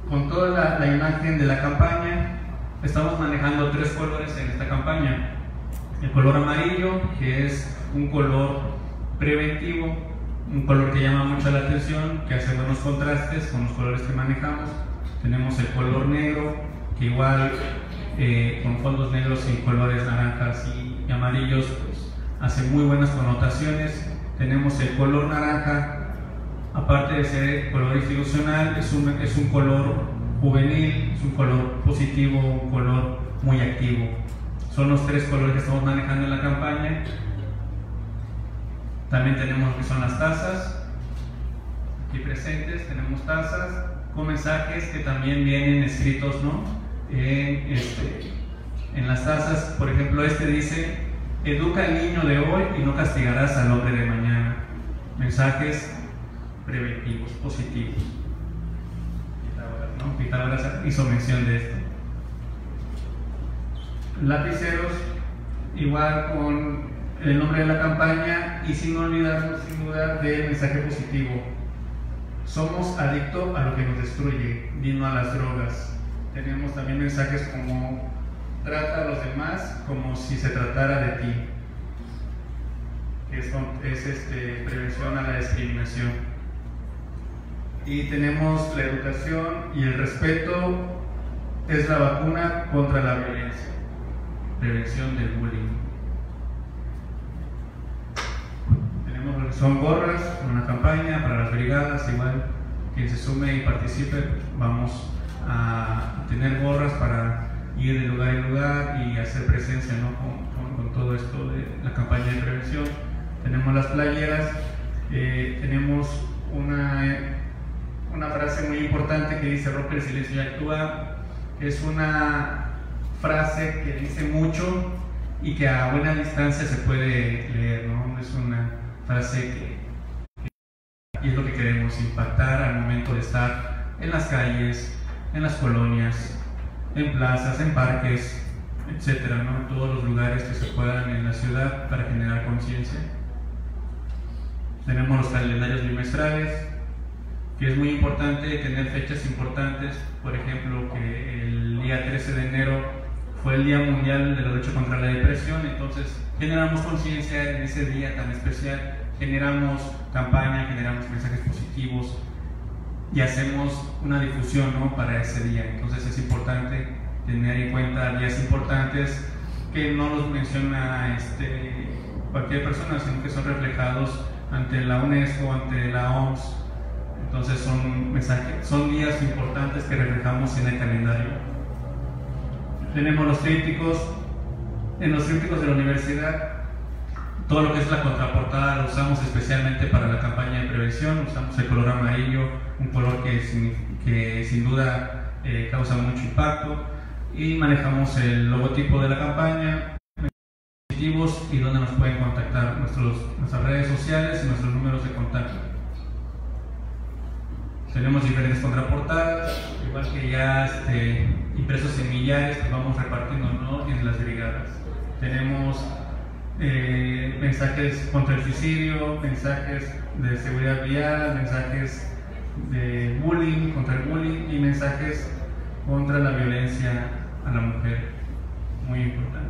con toda la imagen de la campaña. Estamos manejando tres colores en esta campaña: el color amarillo, que es un color preventivo, un color que llama mucho la atención, que hace buenos contrastes con los colores que manejamos. Tenemos el color negro, que igual con fondos negros y colores naranjas y amarillos, pues hace muy buenas connotaciones. Tenemos el color naranja, aparte de ser color institucional, es un color juvenil, es un color positivo, un color muy activo. Son los tres colores que estamos manejando en la campaña. También tenemos que son las tazas, aquí presentes tenemos tazas con mensajes que también vienen escritos, ¿no? En las tazas, por ejemplo, dice: educa al niño de hoy y no castigarás al hombre de mañana. Mensajes preventivos, positivos. Pitágoras, ¿no? Hizo mención de esto. Lapiceros, igual con el nombre de la campaña y sin olvidarnos sin duda del mensaje positivo. Somos adictos a lo que nos destruye, vino a las drogas. Tenemos también mensajes como: trata a los demás como si se tratara de ti. Es prevención a la discriminación. Y tenemos la educación y el respeto es la vacuna contra la violencia. Prevención del bullying. Tenemos lo que son gorras, una campaña para las brigadas, igual quien se sume y participe, vamos a tener gorras para ir de lugar en lugar y hacer presencia, ¿no? con todo esto de la campaña de prevención. Tenemos las playeras, tenemos una frase muy importante que dice: rompe el silencio y actúa. Es una frase que dice mucho y que a buena distancia se puede leer, ¿no? Es una frase que es lo que queremos impactar al momento de estar en las calles, en las colonias, en plazas, en parques, etcétera, ¿no? En todos los lugares que se puedan en la ciudad para generar conciencia. Tenemos los calendarios bimestrales, que es muy importante tener fechas importantes. Por ejemplo, que el día 13 de enero fue el Día Mundial de la Lucha contra la Depresión, entonces generamos conciencia en ese día tan especial, generamos campaña, generamos mensajes positivos, y hacemos una difusión, ¿no?, para ese día. Entonces es importante tener en cuenta días importantes que no los menciona cualquier persona, sino que son reflejados ante la UNESCO, ante la OMS. Entonces son mensajes, son días importantes que reflejamos en el calendario. Tenemos los trípticos. En los trípticos de la universidad, todo lo que es la contraportada lo usamos especialmente para la campaña de prevención. Usamos el color amarillo, un color que sin duda causa mucho impacto, y manejamos el logotipo de la campaña, positivos y donde nos pueden contactar, nuestras redes sociales y nuestros números de contacto. Tenemos diferentes contraportadas, igual que ya impresos en millares que vamos repartiendo, ¿no?, en las brigadas. Tenemos mensajes contra el suicidio, mensajes de seguridad vial, mensajes de bullying, contra el bullying, y mensajes contra la violencia a la mujer, muy importante.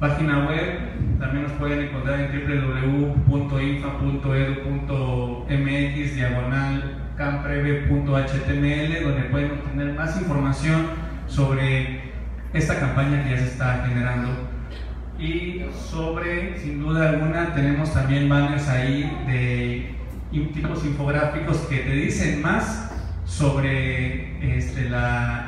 Página web, también nos pueden encontrar en www.infa.edu.mx/campreve.html, donde pueden obtener más información sobre esta campaña que ya se está generando. Y sobre, sin duda alguna, tenemos también banners ahí de tipos infográficos que te dicen más sobre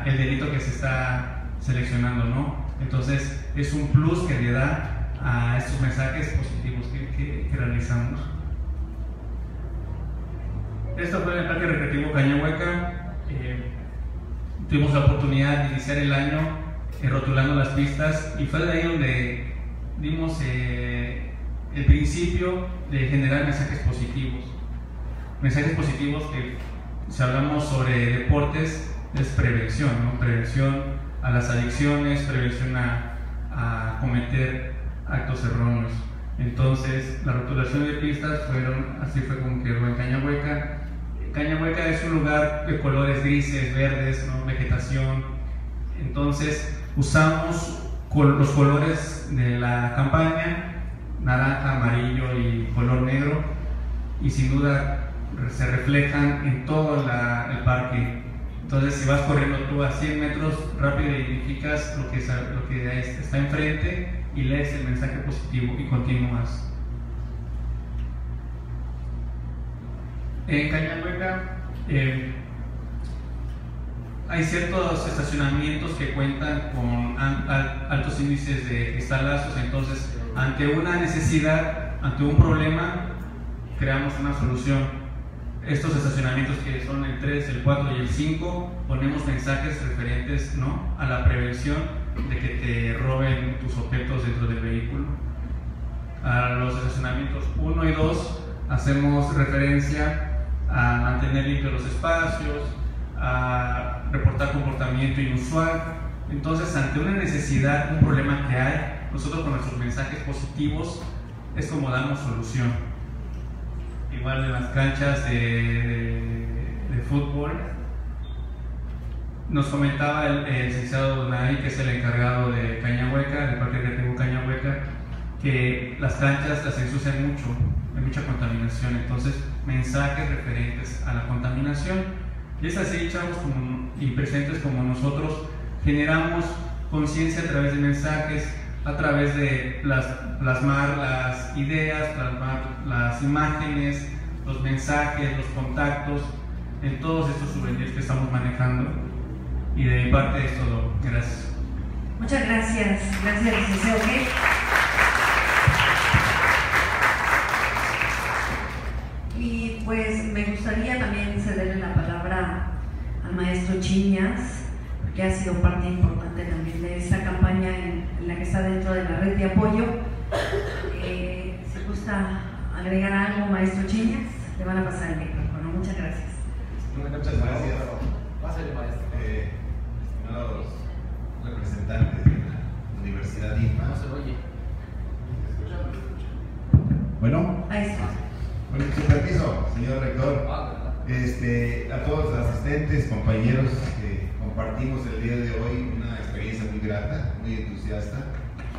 el delito que se está seleccionando, ¿no? Entonces es un plus que le da a estos mensajes positivos que realizamos. Esto fue en el Parque Recreativo Caña Hueca. Tuvimos la oportunidad de iniciar el año rotulando las pistas, y fue de ahí donde dimos el principio de generar mensajes positivos. Mensajes positivos que, si hablamos sobre deportes, es prevención, ¿no? Prevención a las adicciones, prevención a cometer actos erróneos. Entonces, la rotulación de pistas así fue como quedó en Caña Hueca. Caña Hueca es un lugar de colores grises, verdes, ¿no?, vegetación. Entonces usamos los colores de la campaña, naranja, amarillo y color negro, y sin duda se reflejan en todo el parque. Entonces, si vas corriendo tú a 100 metros rápido, identificas lo que está enfrente y lees el mensaje positivo y continúas. En Caña Hueca hay ciertos estacionamientos que cuentan con altos índices de cristalazos. Entonces, ante una necesidad, ante un problema, creamos una solución. Estos estacionamientos, que son el 3, el 4 y el 5, ponemos mensajes referentes, ¿no?, a la prevención de que te roben tus objetos dentro del vehículo. A los estacionamientos 1 y 2 hacemos referencia a mantener limpios los espacios, a reportar comportamiento inusual. Entonces, ante una necesidad, un problema que hay, nosotros con nuestros mensajes positivos es como damos solución. Igual en las canchas de fútbol, nos comentaba el licenciado Donay, que es el encargado de Caña Hueca, del Parque Recreativo Caña Hueca, que las canchas las ensucian mucho, hay mucha contaminación. Entonces, mensajes referentes a la contaminación. Y es así, chavos y presentes como nosotros, generamos conciencia a través de mensajes, a través de plasmar las ideas, plasmar las imágenes, los mensajes, los contactos, en todos estos souvenirs que estamos manejando. Y de mi parte es todo. Gracias. Muchas gracias. Gracias, licenciado Kei. Y pues me gustaría también cederle la palabra al maestro Chiñas, que ha sido parte importante también de esta campaña en la que está dentro de la red de apoyo. Si gusta agregar algo, maestro Chiñas, le van a pasar el micrófono. Muchas gracias. Muchas gracias. Pásale, maestro. Estimados representantes de la Universidad INFA. No se oye. ¿Se escucha? Bueno. Ahí está. Con su permiso, señor rector, a todos los asistentes, compañeros, compartimos el día de hoy una experiencia muy grata, muy entusiasta.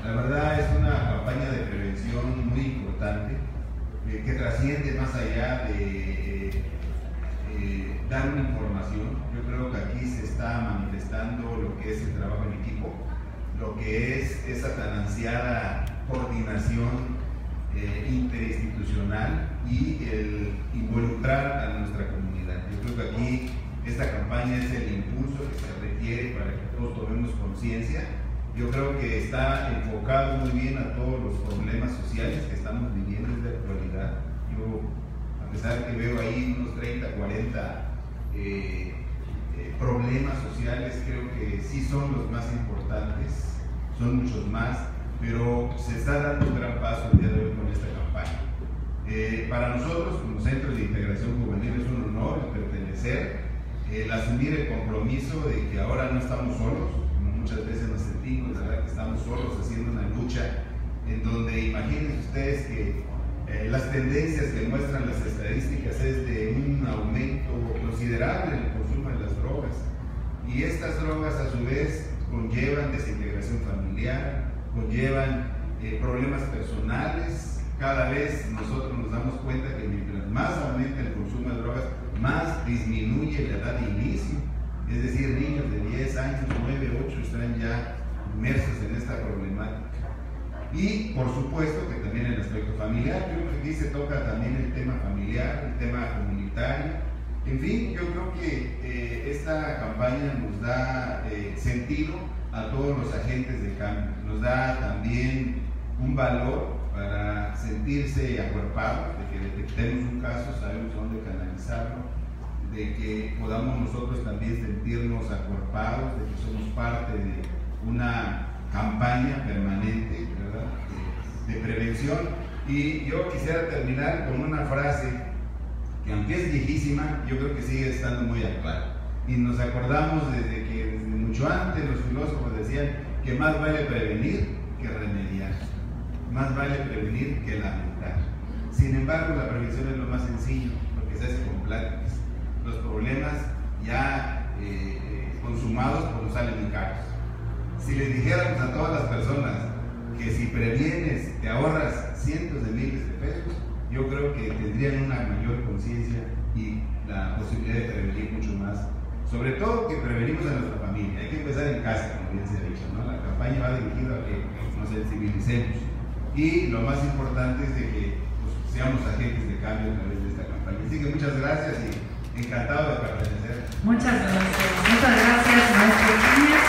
La verdad es una campaña de prevención muy importante. que trasciende más allá de dar una información. Yo creo que aquí se está manifestando lo que es el trabajo en equipo, lo que es esa tan ansiada coordinación interinstitucional y el involucrar a nuestra comunidad. Yo creo que aquí esta campaña es el impulso que se requiere para que todos tomemos conciencia. Yo creo que está enfocado muy bien a todos los problemas sociales que estamos viviendo en la actualidad. Yo, a pesar que veo ahí unos 30, 40 problemas sociales, creo que sí son los más importantes, son muchos más, pero se está dando un gran paso el día de hoy con esta campaña. Para nosotros, como Centro de Integración Juvenil, es un honor el pertenecer, el asumir el compromiso de que ahora no estamos solos, como muchas veces nos sentimos, la verdad que estamos solos haciendo una lucha en donde imagínense ustedes que las tendencias que muestran las estadísticas es de un aumento considerable en el consumo de las drogas, y estas drogas a su vez conllevan desintegración familiar, conllevan problemas personales. Cada vez nosotros nos damos cuenta que mientras más aumenta el consumo de drogas, más disminuye la edad de inicio, es decir, niños de 10 años, 9, 8 están ya inmersos en esta problemática. Y por supuesto que también el aspecto familiar, creo que aquí se toca también el tema familiar, el tema comunitario, en fin, yo creo que esta campaña nos da sentido a todos los agentes de cambio, nos da también un valor para sentirse acuerpados, de que detectemos un caso, sabemos dónde canalizarlo, de que podamos nosotros también sentirnos acuerpados, de que somos parte de una campaña permanente, ¿verdad?, de prevención. Y yo quisiera terminar con una frase que, aunque es viejísima, yo creo que sigue estando muy actual, y nos acordamos desde que desde mucho antes los filósofos decían que más vale prevenir que remediar, más vale prevenir que lamentar. Sin embargo, la prevención es lo más sencillo, porque se hace con pláticas. Los problemas ya consumados pues nos salen muy caros. Si les dijéramos a todas las personas que si previenes te ahorras cientos de miles de pesos, yo creo que tendrían una mayor conciencia y la posibilidad de prevenir mucho más. Sobre todo que prevenimos a nuestra familia, hay que empezar en casa, como bien se ha dicho, ¿no? La campaña va dirigida a que nos sensibilicemos, y lo más importante es de que pues, seamos agentes de cambio a través de esta campaña. Así que muchas gracias y encantado de pertenecer. Muchas gracias, maestro Chiñas,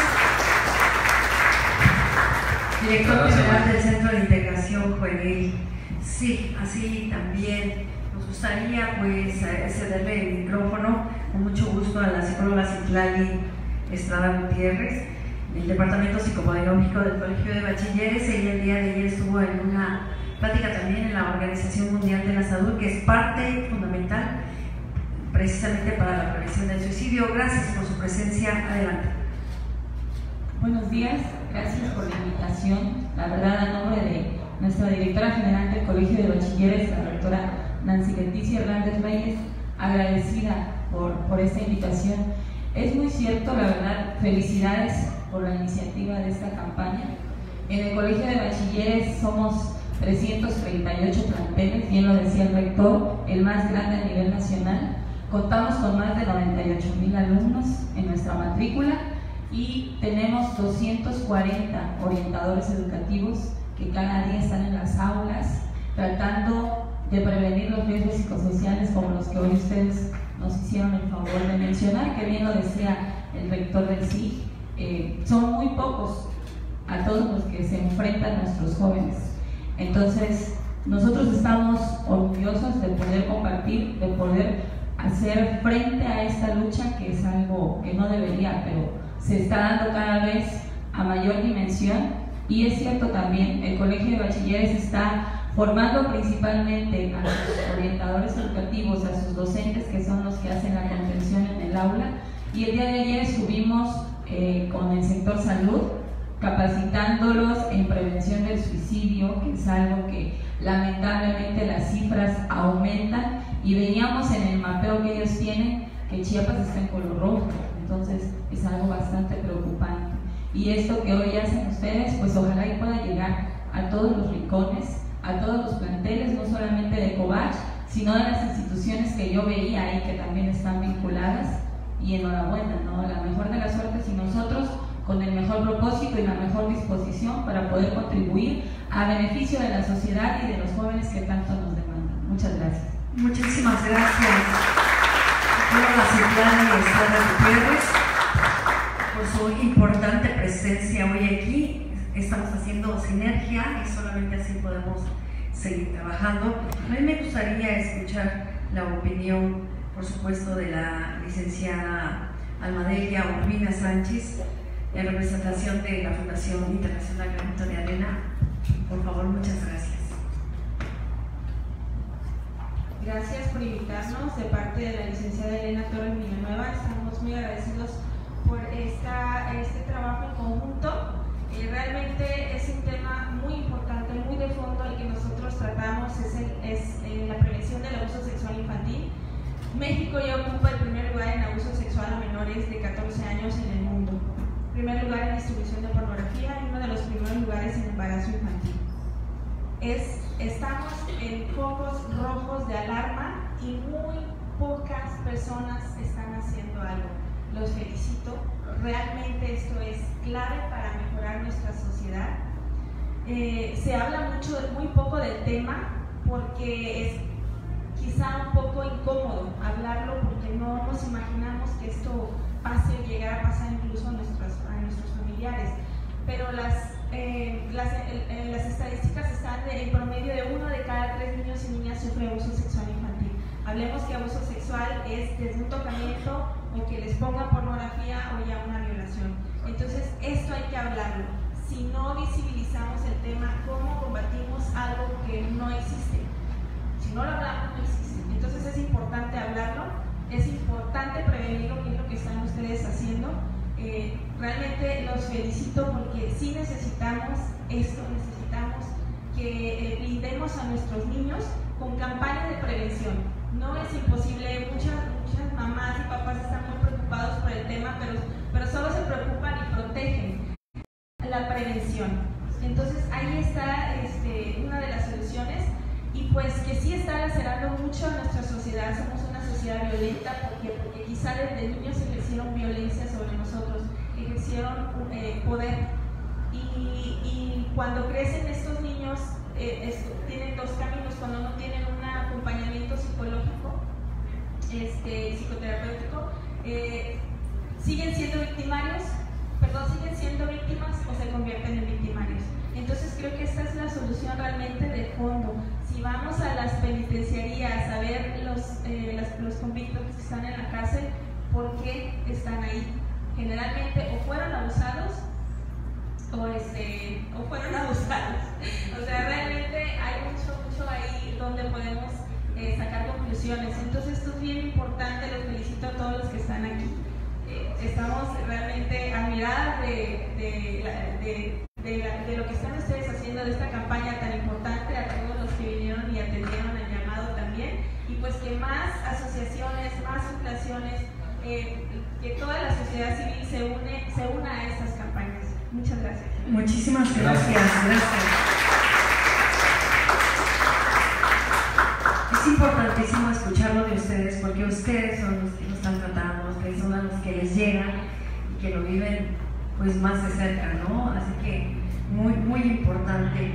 director general del Centro de Integración Juvenil. Sí, así también nos gustaría pues cederle el micrófono con mucho gusto a la psicóloga Citlali Estrada Gutiérrez, del Departamento Psicopedagógico del Colegio de Bachilleres. Ella el día de ayer estuvo en una plática también en la Organización Mundial de la Salud, que es parte fundamental precisamente para la prevención del suicidio. Gracias por su presencia. Adelante. Buenos días, gracias por la invitación. La verdad, a nombre de nuestra directora general del Colegio de Bachilleres, la rectora Nancy Leticia Hernández Reyes, agradecida por esta invitación. Es muy cierto, la verdad, felicidades por la iniciativa de esta campaña. En el Colegio de Bachilleres somos 338 planteles, bien lo decía el rector, el más grande a nivel nacional. Contamos con más de 98,000 alumnos en nuestra matrícula y tenemos 240 orientadores educativos que cada día están en las aulas tratando de prevenir los riesgos psicosociales como los que hoy ustedes nos hicieron el favor de mencionar, que bien lo decía el rector del CIG. Son muy pocos a todos los que se enfrentan nuestros jóvenes. Entonces, nosotros estamos orgullosos de poder compartir, de poder hacer frente a esta lucha, que es algo que no debería, pero se está dando cada vez a mayor dimensión. Y es cierto también, el Colegio de Bachilleres está formando principalmente a sus orientadores educativos, a sus docentes, que son los que hacen la contención en el aula. Y el día de ayer subimos con el sector salud, capacitándolos en prevención del suicidio, que es algo que lamentablemente las cifras aumentan, y veíamos en el mapeo que ellos tienen que Chiapas está en color rojo, entonces es algo bastante preocupante. Y esto que hoy hacen ustedes, pues ojalá y pueda llegar a todos los rincones, a todos los planteles, no solamente de Cobach, sino de las instituciones que yo veía ahí que también están vinculadas, y enhorabuena, ¿no? La mejor de las suertes, y nosotros con el mejor propósito y la mejor disposición para poder contribuir a beneficio de la sociedad y de los jóvenes que tanto nos demandan. Muchas gracias. Muchísimas gracias. Gracias a Citlali Estrada Gutiérrez por su importante presencia hoy aquí. Estamos haciendo sinergia y solamente así podemos seguir trabajando. A mí me gustaría escuchar la opinión, por supuesto, de la licenciada Alma Delia Urbina Sánchez, en representación de la Fundación Internacional Granito de Arena. Por favor, muchas gracias. Gracias por invitarnos. De parte de la licenciada Elena Torres Villanueva, estamos muy agradecidos por este trabajo en conjunto. Realmente es un tema muy importante, muy de fondo, el que nosotros tratamos es la prevención del abuso sexual infantil. México ya ocupa el primer lugar en abuso sexual a menores de 14 años en el mundo, primer lugar en distribución de pornografía y uno de los primeros lugares en embarazo infantil. Estamos en focos rojos de alarma y muy pocas personas están haciendo algo. Los felicito, realmente esto es clave para mejorar nuestra sociedad. Se habla muy poco del tema porque es quizá un poco incómodo hablarlo, porque no nos imaginamos que esto pase o llegara a pasar incluso a nuestros familiares. Pero las estadísticas están en promedio de 1 de cada 3 niños y niñas sufre abuso sexual infantil. Hablemos que abuso sexual es desde un tocamiento o que les pongan pornografía o ya una violación. Entonces esto hay que hablarlo. Si no visibilizamos el tema, ¿cómo combatimos algo que no existe? Si no lo hablamos, no existe. Entonces es importante hablarlo, es importante prevenirlo, que es lo que están ustedes haciendo. Realmente los felicito porque sí necesitamos esto, necesitamos que brindemos a nuestros niños con campañas de prevención. No es imposible, muchas mamás y papás están muy preocupados por el tema, pero solo se preocupan y protegen la prevención. Entonces ahí está una de las soluciones, y pues que sí está lacerando mucho a nuestra sociedad. Somos una sociedad violenta porque quizá desde niños ejercieron violencia sobre nosotros, ejercieron poder, y cuando crecen estos niños tienen dos caminos. Cuando no tienen un acompañamiento psicológico, psicoterapéutico, siguen siendo víctimas o se convierten en victimarios. Entonces creo que esta es la solución realmente de fondo. Si vamos a las penitenciarías a ver los convictos que están en la cárcel, ¿por qué están ahí? Generalmente o fueron abusados o fueron abusados. O sea, realmente hay mucho ahí donde podemos sacar conclusiones. Entonces esto es bien importante, los felicito a todos los que están aquí. Estamos realmente admiradas de lo que están ustedes haciendo, de esta campaña tan importante, a todos los que vinieron y atendieron el llamado también, y pues que más asociaciones, más fundaciones, que toda la sociedad civil se una a estas campañas. Muchas gracias. Muchísimas gracias. Es importantísimo escucharlo de ustedes, porque ustedes son los que lo están tratando, ustedes son los que les llegan y que lo viven pues más de cerca, ¿no? Así que muy, muy importante.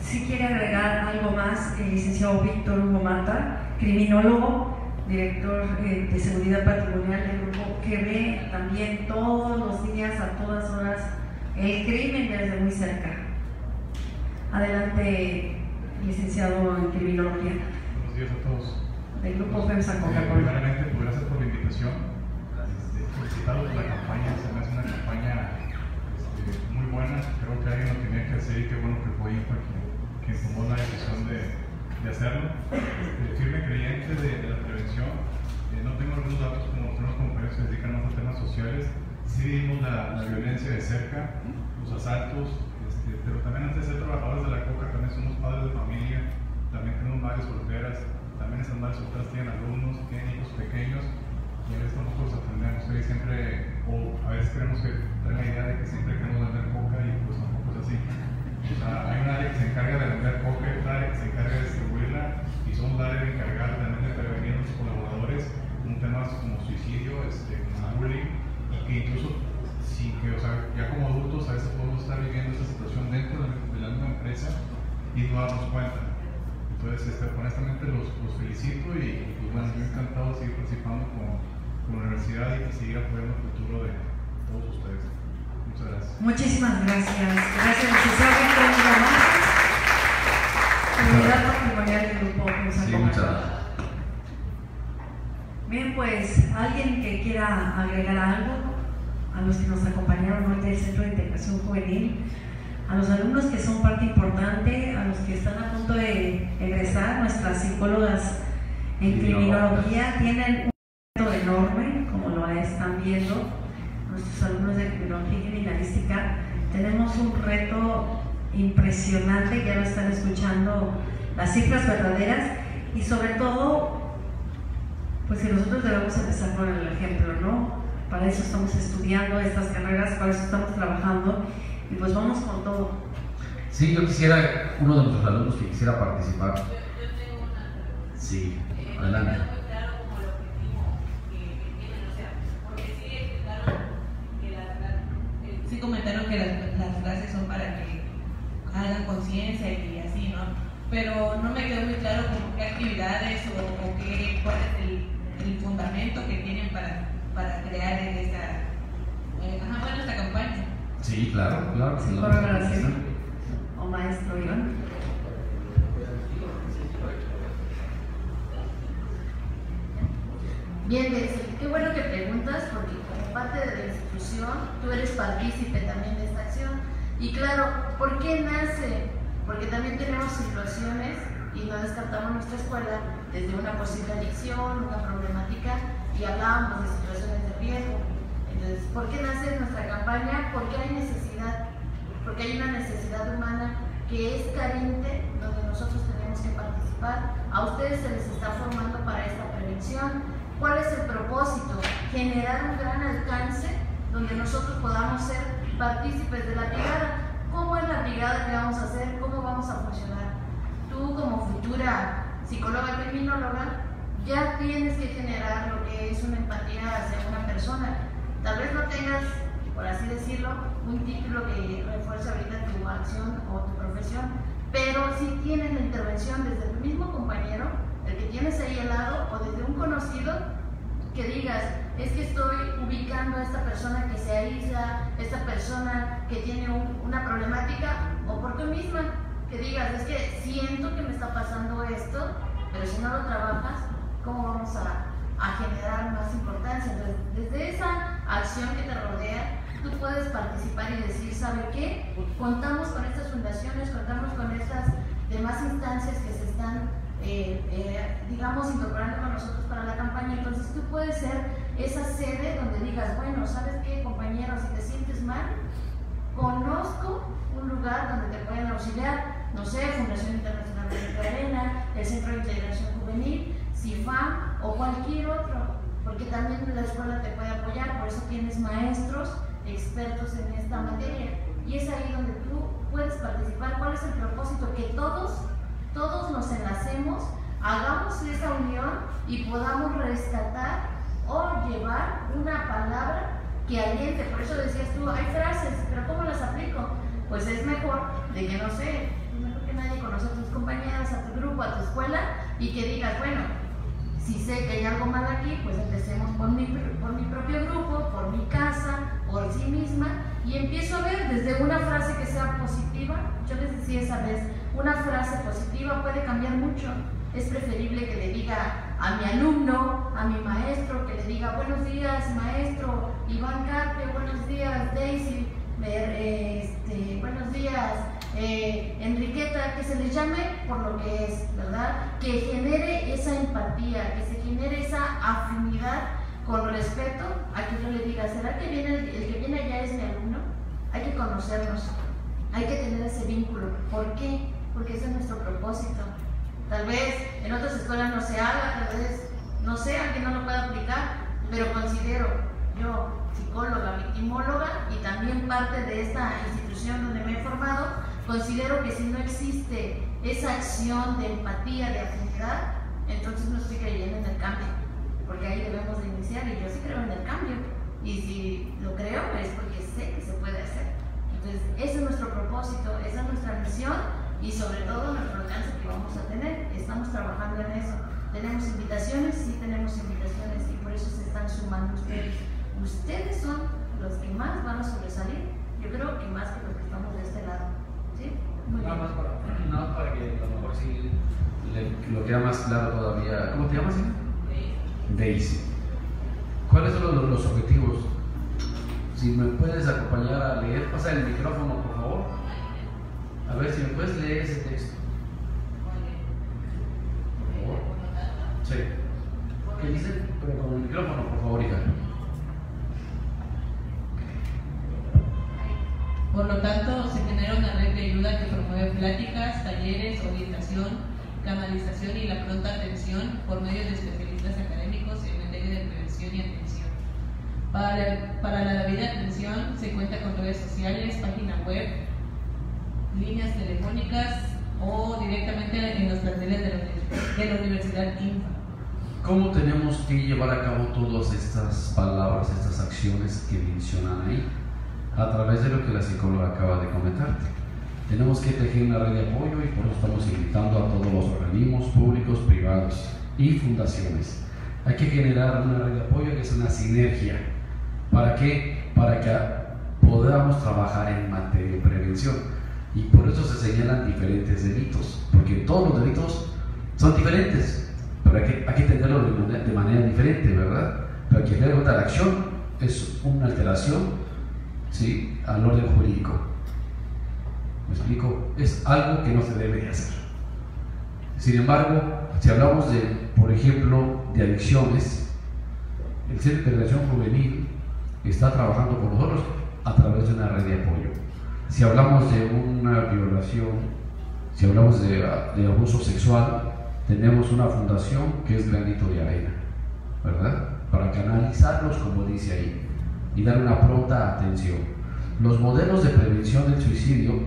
Si quiere agregar algo más, el licenciado Víctor Hugo Mata, criminólogo, director de Seguridad Patrimonial del grupo, que ve también todos los días, a todas horas, el crimen desde muy cerca. Adelante, licenciado en Criminología. Buenos días a todos. Del grupo FEMSA Coca-Cola. Primeramente, pues, gracias por la invitación. Felicitaros por la campaña, se me hace una campaña muy buena. Creo que alguien lo tenía que hacer y qué bueno que fue INFA quien tomó la decisión de hacerlo. Firme creyente de la prevención. No tengo algunos datos como otros compañeros que se dedican más a temas sociales. Sí vimos la violencia de cerca, los asaltos, pero también antes de ser trabajadores de la Coca, también somos padres de familia, también tenemos madres solteras, también esas madres solteras tienen alumnos, tienen hijos pequeños, y a veces tampoco los atendemos. Y siempre, o a veces creemos que la idea de que siempre queremos vender Coca, y pues tampoco es así. O sea, hay un área que se encarga de la Verdaderamente los felicito y pues, bueno, estoy encantado de seguir participando con la universidad y seguir apoyando el futuro de todos ustedes. Muchas gracias. Muchísimas gracias. Gracias, licenciado Juan Carlos Varela. Unidad patrimonial del grupo FEMSA. Sí, muchas gracias. Bien, pues, ¿alguien que quiera agregar algo a los que nos acompañaron hoy del Centro de Integración Juvenil? A los alumnos que son parte importante, a los que están a punto de egresar, nuestras psicólogas en criminología tienen un reto enorme, como lo están viendo nuestros alumnos de criminología y criminalística. Tenemos un reto impresionante, ya lo están escuchando las cifras verdaderas, y sobre todo, pues que nosotros debemos empezar con el ejemplo, ¿no? Para eso estamos estudiando estas carreras, para eso estamos trabajando. Y pues vamos con todo. Sí, yo quisiera, uno de nuestros alumnos que quisiera participar. Yo tengo una pregunta. Sí, adelante. No queda muy claro como el objetivo que tienen, o sea, porque sí explicaron que sí comentaron que las clases son para que hagan conciencia y así, ¿no? Pero no me quedó muy claro como qué actividades o qué, cuál es el fundamento que tienen para crear en esta, bueno, esta campaña. Sí, claro, claro. Sí, por gracias. O maestro Iván. Bien, qué bueno que preguntas, porque como parte de la institución, tú eres partícipe también de esta acción. Y claro, ¿por qué nace? Porque también tenemos situaciones y no descartamos nuestra escuela desde una posible adicción, una problemática, y hablábamos de situaciones de riesgo. Entonces, ¿por qué nace nuestra campaña? Porque hay necesidad, porque hay una necesidad humana que es carente, donde nosotros tenemos que participar. A ustedes se les está formando para esta prevención. ¿Cuál es el propósito? Generar un gran alcance donde nosotros podamos ser partícipes de la brigada. ¿Cómo es la brigada que vamos a hacer? ¿Cómo vamos a funcionar? Tú, como futura psicóloga criminóloga, ya tienes que generar lo que es una empatía hacia una persona. Tal vez no tengas, por así decirlo, un título que refuerce ahorita tu acción o tu profesión, pero sí tienes la intervención desde tu mismo compañero, el que tienes ahí al lado, o desde un conocido, que digas, es que estoy ubicando a esta persona que se aísla, esta persona que tiene una problemática, o por tú misma, que digas, es que siento que me está pasando esto, pero si no lo trabajas, ¿cómo vamos a generar más importancia? Entonces, desde esa acción que te rodea, tú puedes participar y decir, ¿sabe qué? Contamos con estas fundaciones, contamos con estas demás instancias que se están, digamos, incorporando con nosotros para la campaña. Entonces, tú puedes ser esa sede donde digas, bueno, ¿sabes qué, compañero? Si te sientes mal, conozco un lugar donde te pueden auxiliar, no sé, Fundación Internacional Granito de Arena, el Centro de Integración Juvenil, CIFAM o cualquier otro, porque también la escuela te puede apoyar, por eso tienes maestros expertos en esta materia, y es ahí donde tú puedes participar. ¿Cuál es el propósito? Que todos nos enlacemos, hagamos esa unión y podamos rescatar o llevar una palabra que aliente. Por eso decías tú, hay frases, pero ¿cómo las aplico? Pues es mejor de que, no sé, mejor que nadie conoce a tus compañeros, a tu grupo, a tu escuela, y que digas, bueno, si sé que hay algo mal aquí, pues empecemos por mi propio grupo, por mi casa, por sí misma, y empiezo a ver desde una frase que sea positiva. Yo les decía esa vez, una frase positiva puede cambiar mucho. Es preferible que le diga a mi alumno, a mi maestro, que le diga, buenos días, maestro Iván Carpio, buenos días, Daisy, buenos días, Enriqueta, que se les llame por lo que es, ¿verdad? Que genere esa empatía, que se genere esa afinidad con respeto a que yo le diga, ¿será que viene el que viene allá es mi alumno? Hay que conocernos, hay que tener ese vínculo. ¿Por qué? Porque ese es nuestro propósito. Tal vez en otras escuelas no se haga, tal vez no sé, alguien no lo pueda aplicar, pero considero yo, psicóloga, victimóloga y también parte de esta institución donde me he formado, considero que si no existe esa acción de empatía, de afinidad, entonces no estoy creyendo en el cambio, porque ahí debemos de iniciar, y yo sí creo en el cambio, y si lo creo es porque sé que se puede hacer. Entonces ese es nuestro propósito, esa es nuestra misión y sobre todo nuestro alcance que vamos a tener. Estamos trabajando más claro todavía. ¿Cómo te llamas? Daisy. ¿Cuáles son los objetivos? Si me puedes acompañar a leer, pasa el micrófono, por favor. A ver si me puedes leer ese texto. Por favor. Sí. ¿Qué dice? Pero con el micrófono, por favor, hija. Por lo tanto, se genera una red de ayuda que promueve pláticas, talleres, orientación, canalización y la pronta atención por medio de especialistas académicos en el área de prevención y atención. Para la debida atención se cuenta con redes sociales, página web, líneas telefónicas o directamente en los planteles de la Universidad INFA. ¿Cómo tenemos que llevar a cabo todas estas palabras, estas acciones que mencionan ahí? A través de lo que la psicóloga acaba de comentarte. Tenemos que tejer una red de apoyo y por eso estamos invitando a todos los organismos públicos, privados y fundaciones. Hay que generar una red de apoyo que es una sinergia. ¿Para qué? Para que podamos trabajar en materia de prevención. Y por eso se señalan diferentes delitos, porque todos los delitos son diferentes, pero hay que entenderlos de manera diferente, ¿verdad? Pero aquí en la acción es una alteración, ¿sí?, al orden jurídico. ¿Me explico? Es algo que no se debe de hacer. Sin embargo, si hablamos de, por ejemplo, de adicciones, el Centro de Integración Juvenil está trabajando con nosotros a través de una red de apoyo. Si hablamos de una violación, si hablamos de abuso sexual, tenemos una fundación que es Granito de Arena, ¿verdad? Para canalizarlos, como dice ahí, y dar una pronta atención. Los modelos de prevención del suicidio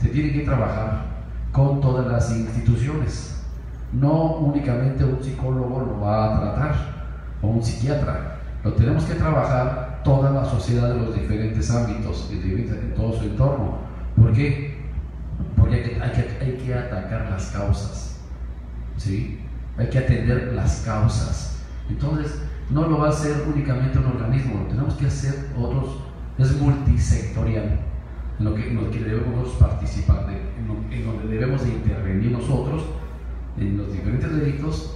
se tienen que trabajar con todas las instituciones. No únicamente un psicólogo lo va a tratar o un psiquiatra. Lo tenemos que trabajar toda la sociedad de los diferentes ámbitos, en todo su entorno. ¿Por qué? Porque hay que atacar las causas, ¿sí? Hay que atender las causas. Entonces, no lo va a hacer únicamente un organismo, lo tenemos que hacer otros, es multisectorial, en lo que debemos participar, en donde debemos de intervenir nosotros, en los diferentes delitos,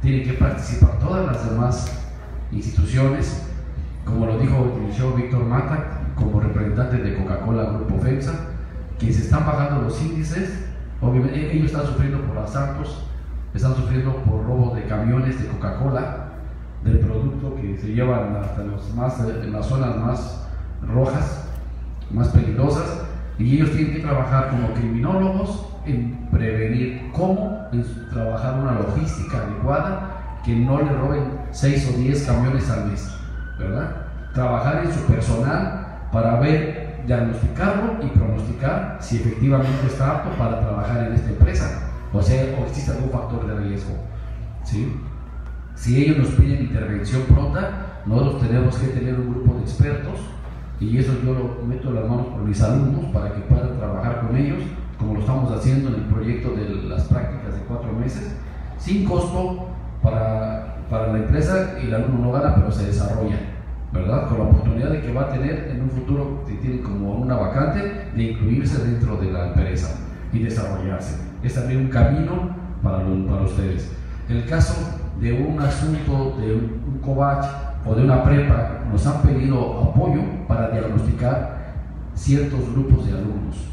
tienen que participar todas las demás instituciones, como lo dijo el licenciado Víctor Mata, como representante de Coca-Cola Grupo FEMSA, que se están bajando los índices, obviamente ellos están sufriendo por asaltos, están sufriendo por robos de camiones de Coca-Cola, del producto que se llevan hasta las zonas más rojas, más peligrosas, y ellos tienen que trabajar como criminólogos en prevenir, cómo en trabajar una logística adecuada, que no le roben 6 o 10 camiones al mes, ¿verdad? Trabajar en su personal para ver, diagnosticarlo y pronosticar si efectivamente está apto para trabajar en esta empresa, o sea, o existe algún factor de riesgo, ¿sí? Si ellos nos piden intervención pronta, nosotros tenemos que tener un grupo de expertos, y eso yo lo meto en las manos por mis alumnos para que puedan trabajar con ellos, como lo estamos haciendo en el proyecto de las prácticas de 4 meses, sin costo para la empresa, y el alumno no gana, pero se desarrolla, ¿verdad? Con la oportunidad de que va a tener en un futuro, si tiene como una vacante, de incluirse dentro de la empresa y desarrollarse. Es también un camino para ustedes. El caso de un asunto, de un COBACH o de una prepa, nos han pedido apoyo para diagnosticar ciertos grupos de alumnos,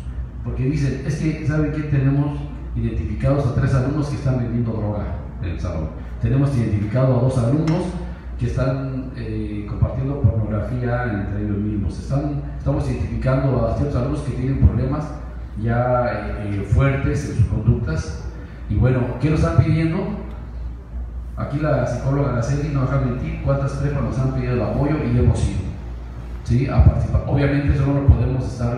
porque dicen, es que ¿saben qué? Tenemos identificados a 3 alumnos que están vendiendo droga en el salón, tenemos identificado a 2 alumnos que están compartiendo pornografía entre ellos mismos, estamos identificando a ciertos alumnos que tienen problemas ya fuertes en sus conductas. Y bueno, ¿qué nos están pidiendo? Aquí la psicóloga Araceli no deja mentir cuántas prepas nos han pedido el apoyo y hemos ido, ¿sí?, a participar. Obviamente eso no lo podemos estar,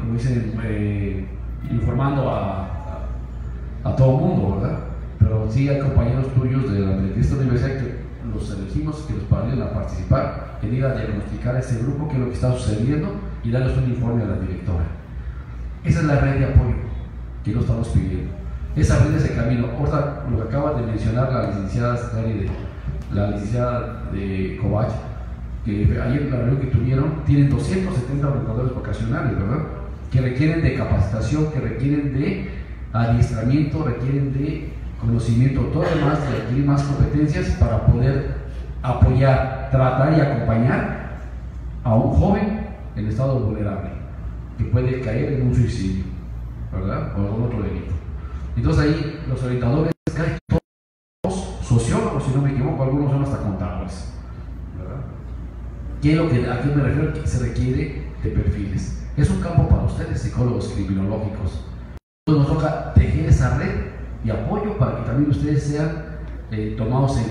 como dicen, informando a todo el mundo, ¿verdad? Pero sí hay compañeros tuyos de esta universidad que los elegimos, que los ayuden a participar, que ir a diagnosticar a ese grupo, qué es lo que está sucediendo, y darles un informe a la directora. Esa es la red de apoyo que nos estamos pidiendo. Esa red es el camino. Ahora, lo que acaba de mencionar la licenciada Cobach, que ayer en la reunión que tuvieron, tienen 270 orientadores vocacionales, ¿verdad?, que requieren de capacitación, que requieren de adiestramiento, requieren de conocimiento, todo lo demás, de adquirir más competencias para poder apoyar, tratar y acompañar a un joven en estado vulnerable que puede caer en un suicidio, ¿verdad? O algún otro delito. Entonces ahí los orientadores, casi todos sociólogos, si no me equivoco, algunos son hasta contables, ¿verdad? ¿Qué es lo que, a qué me refiero? Que se requiere de perfiles. Es un campo para ustedes, psicólogos criminológicos. Nos toca tejer esa red y apoyo para que también ustedes sean tomados en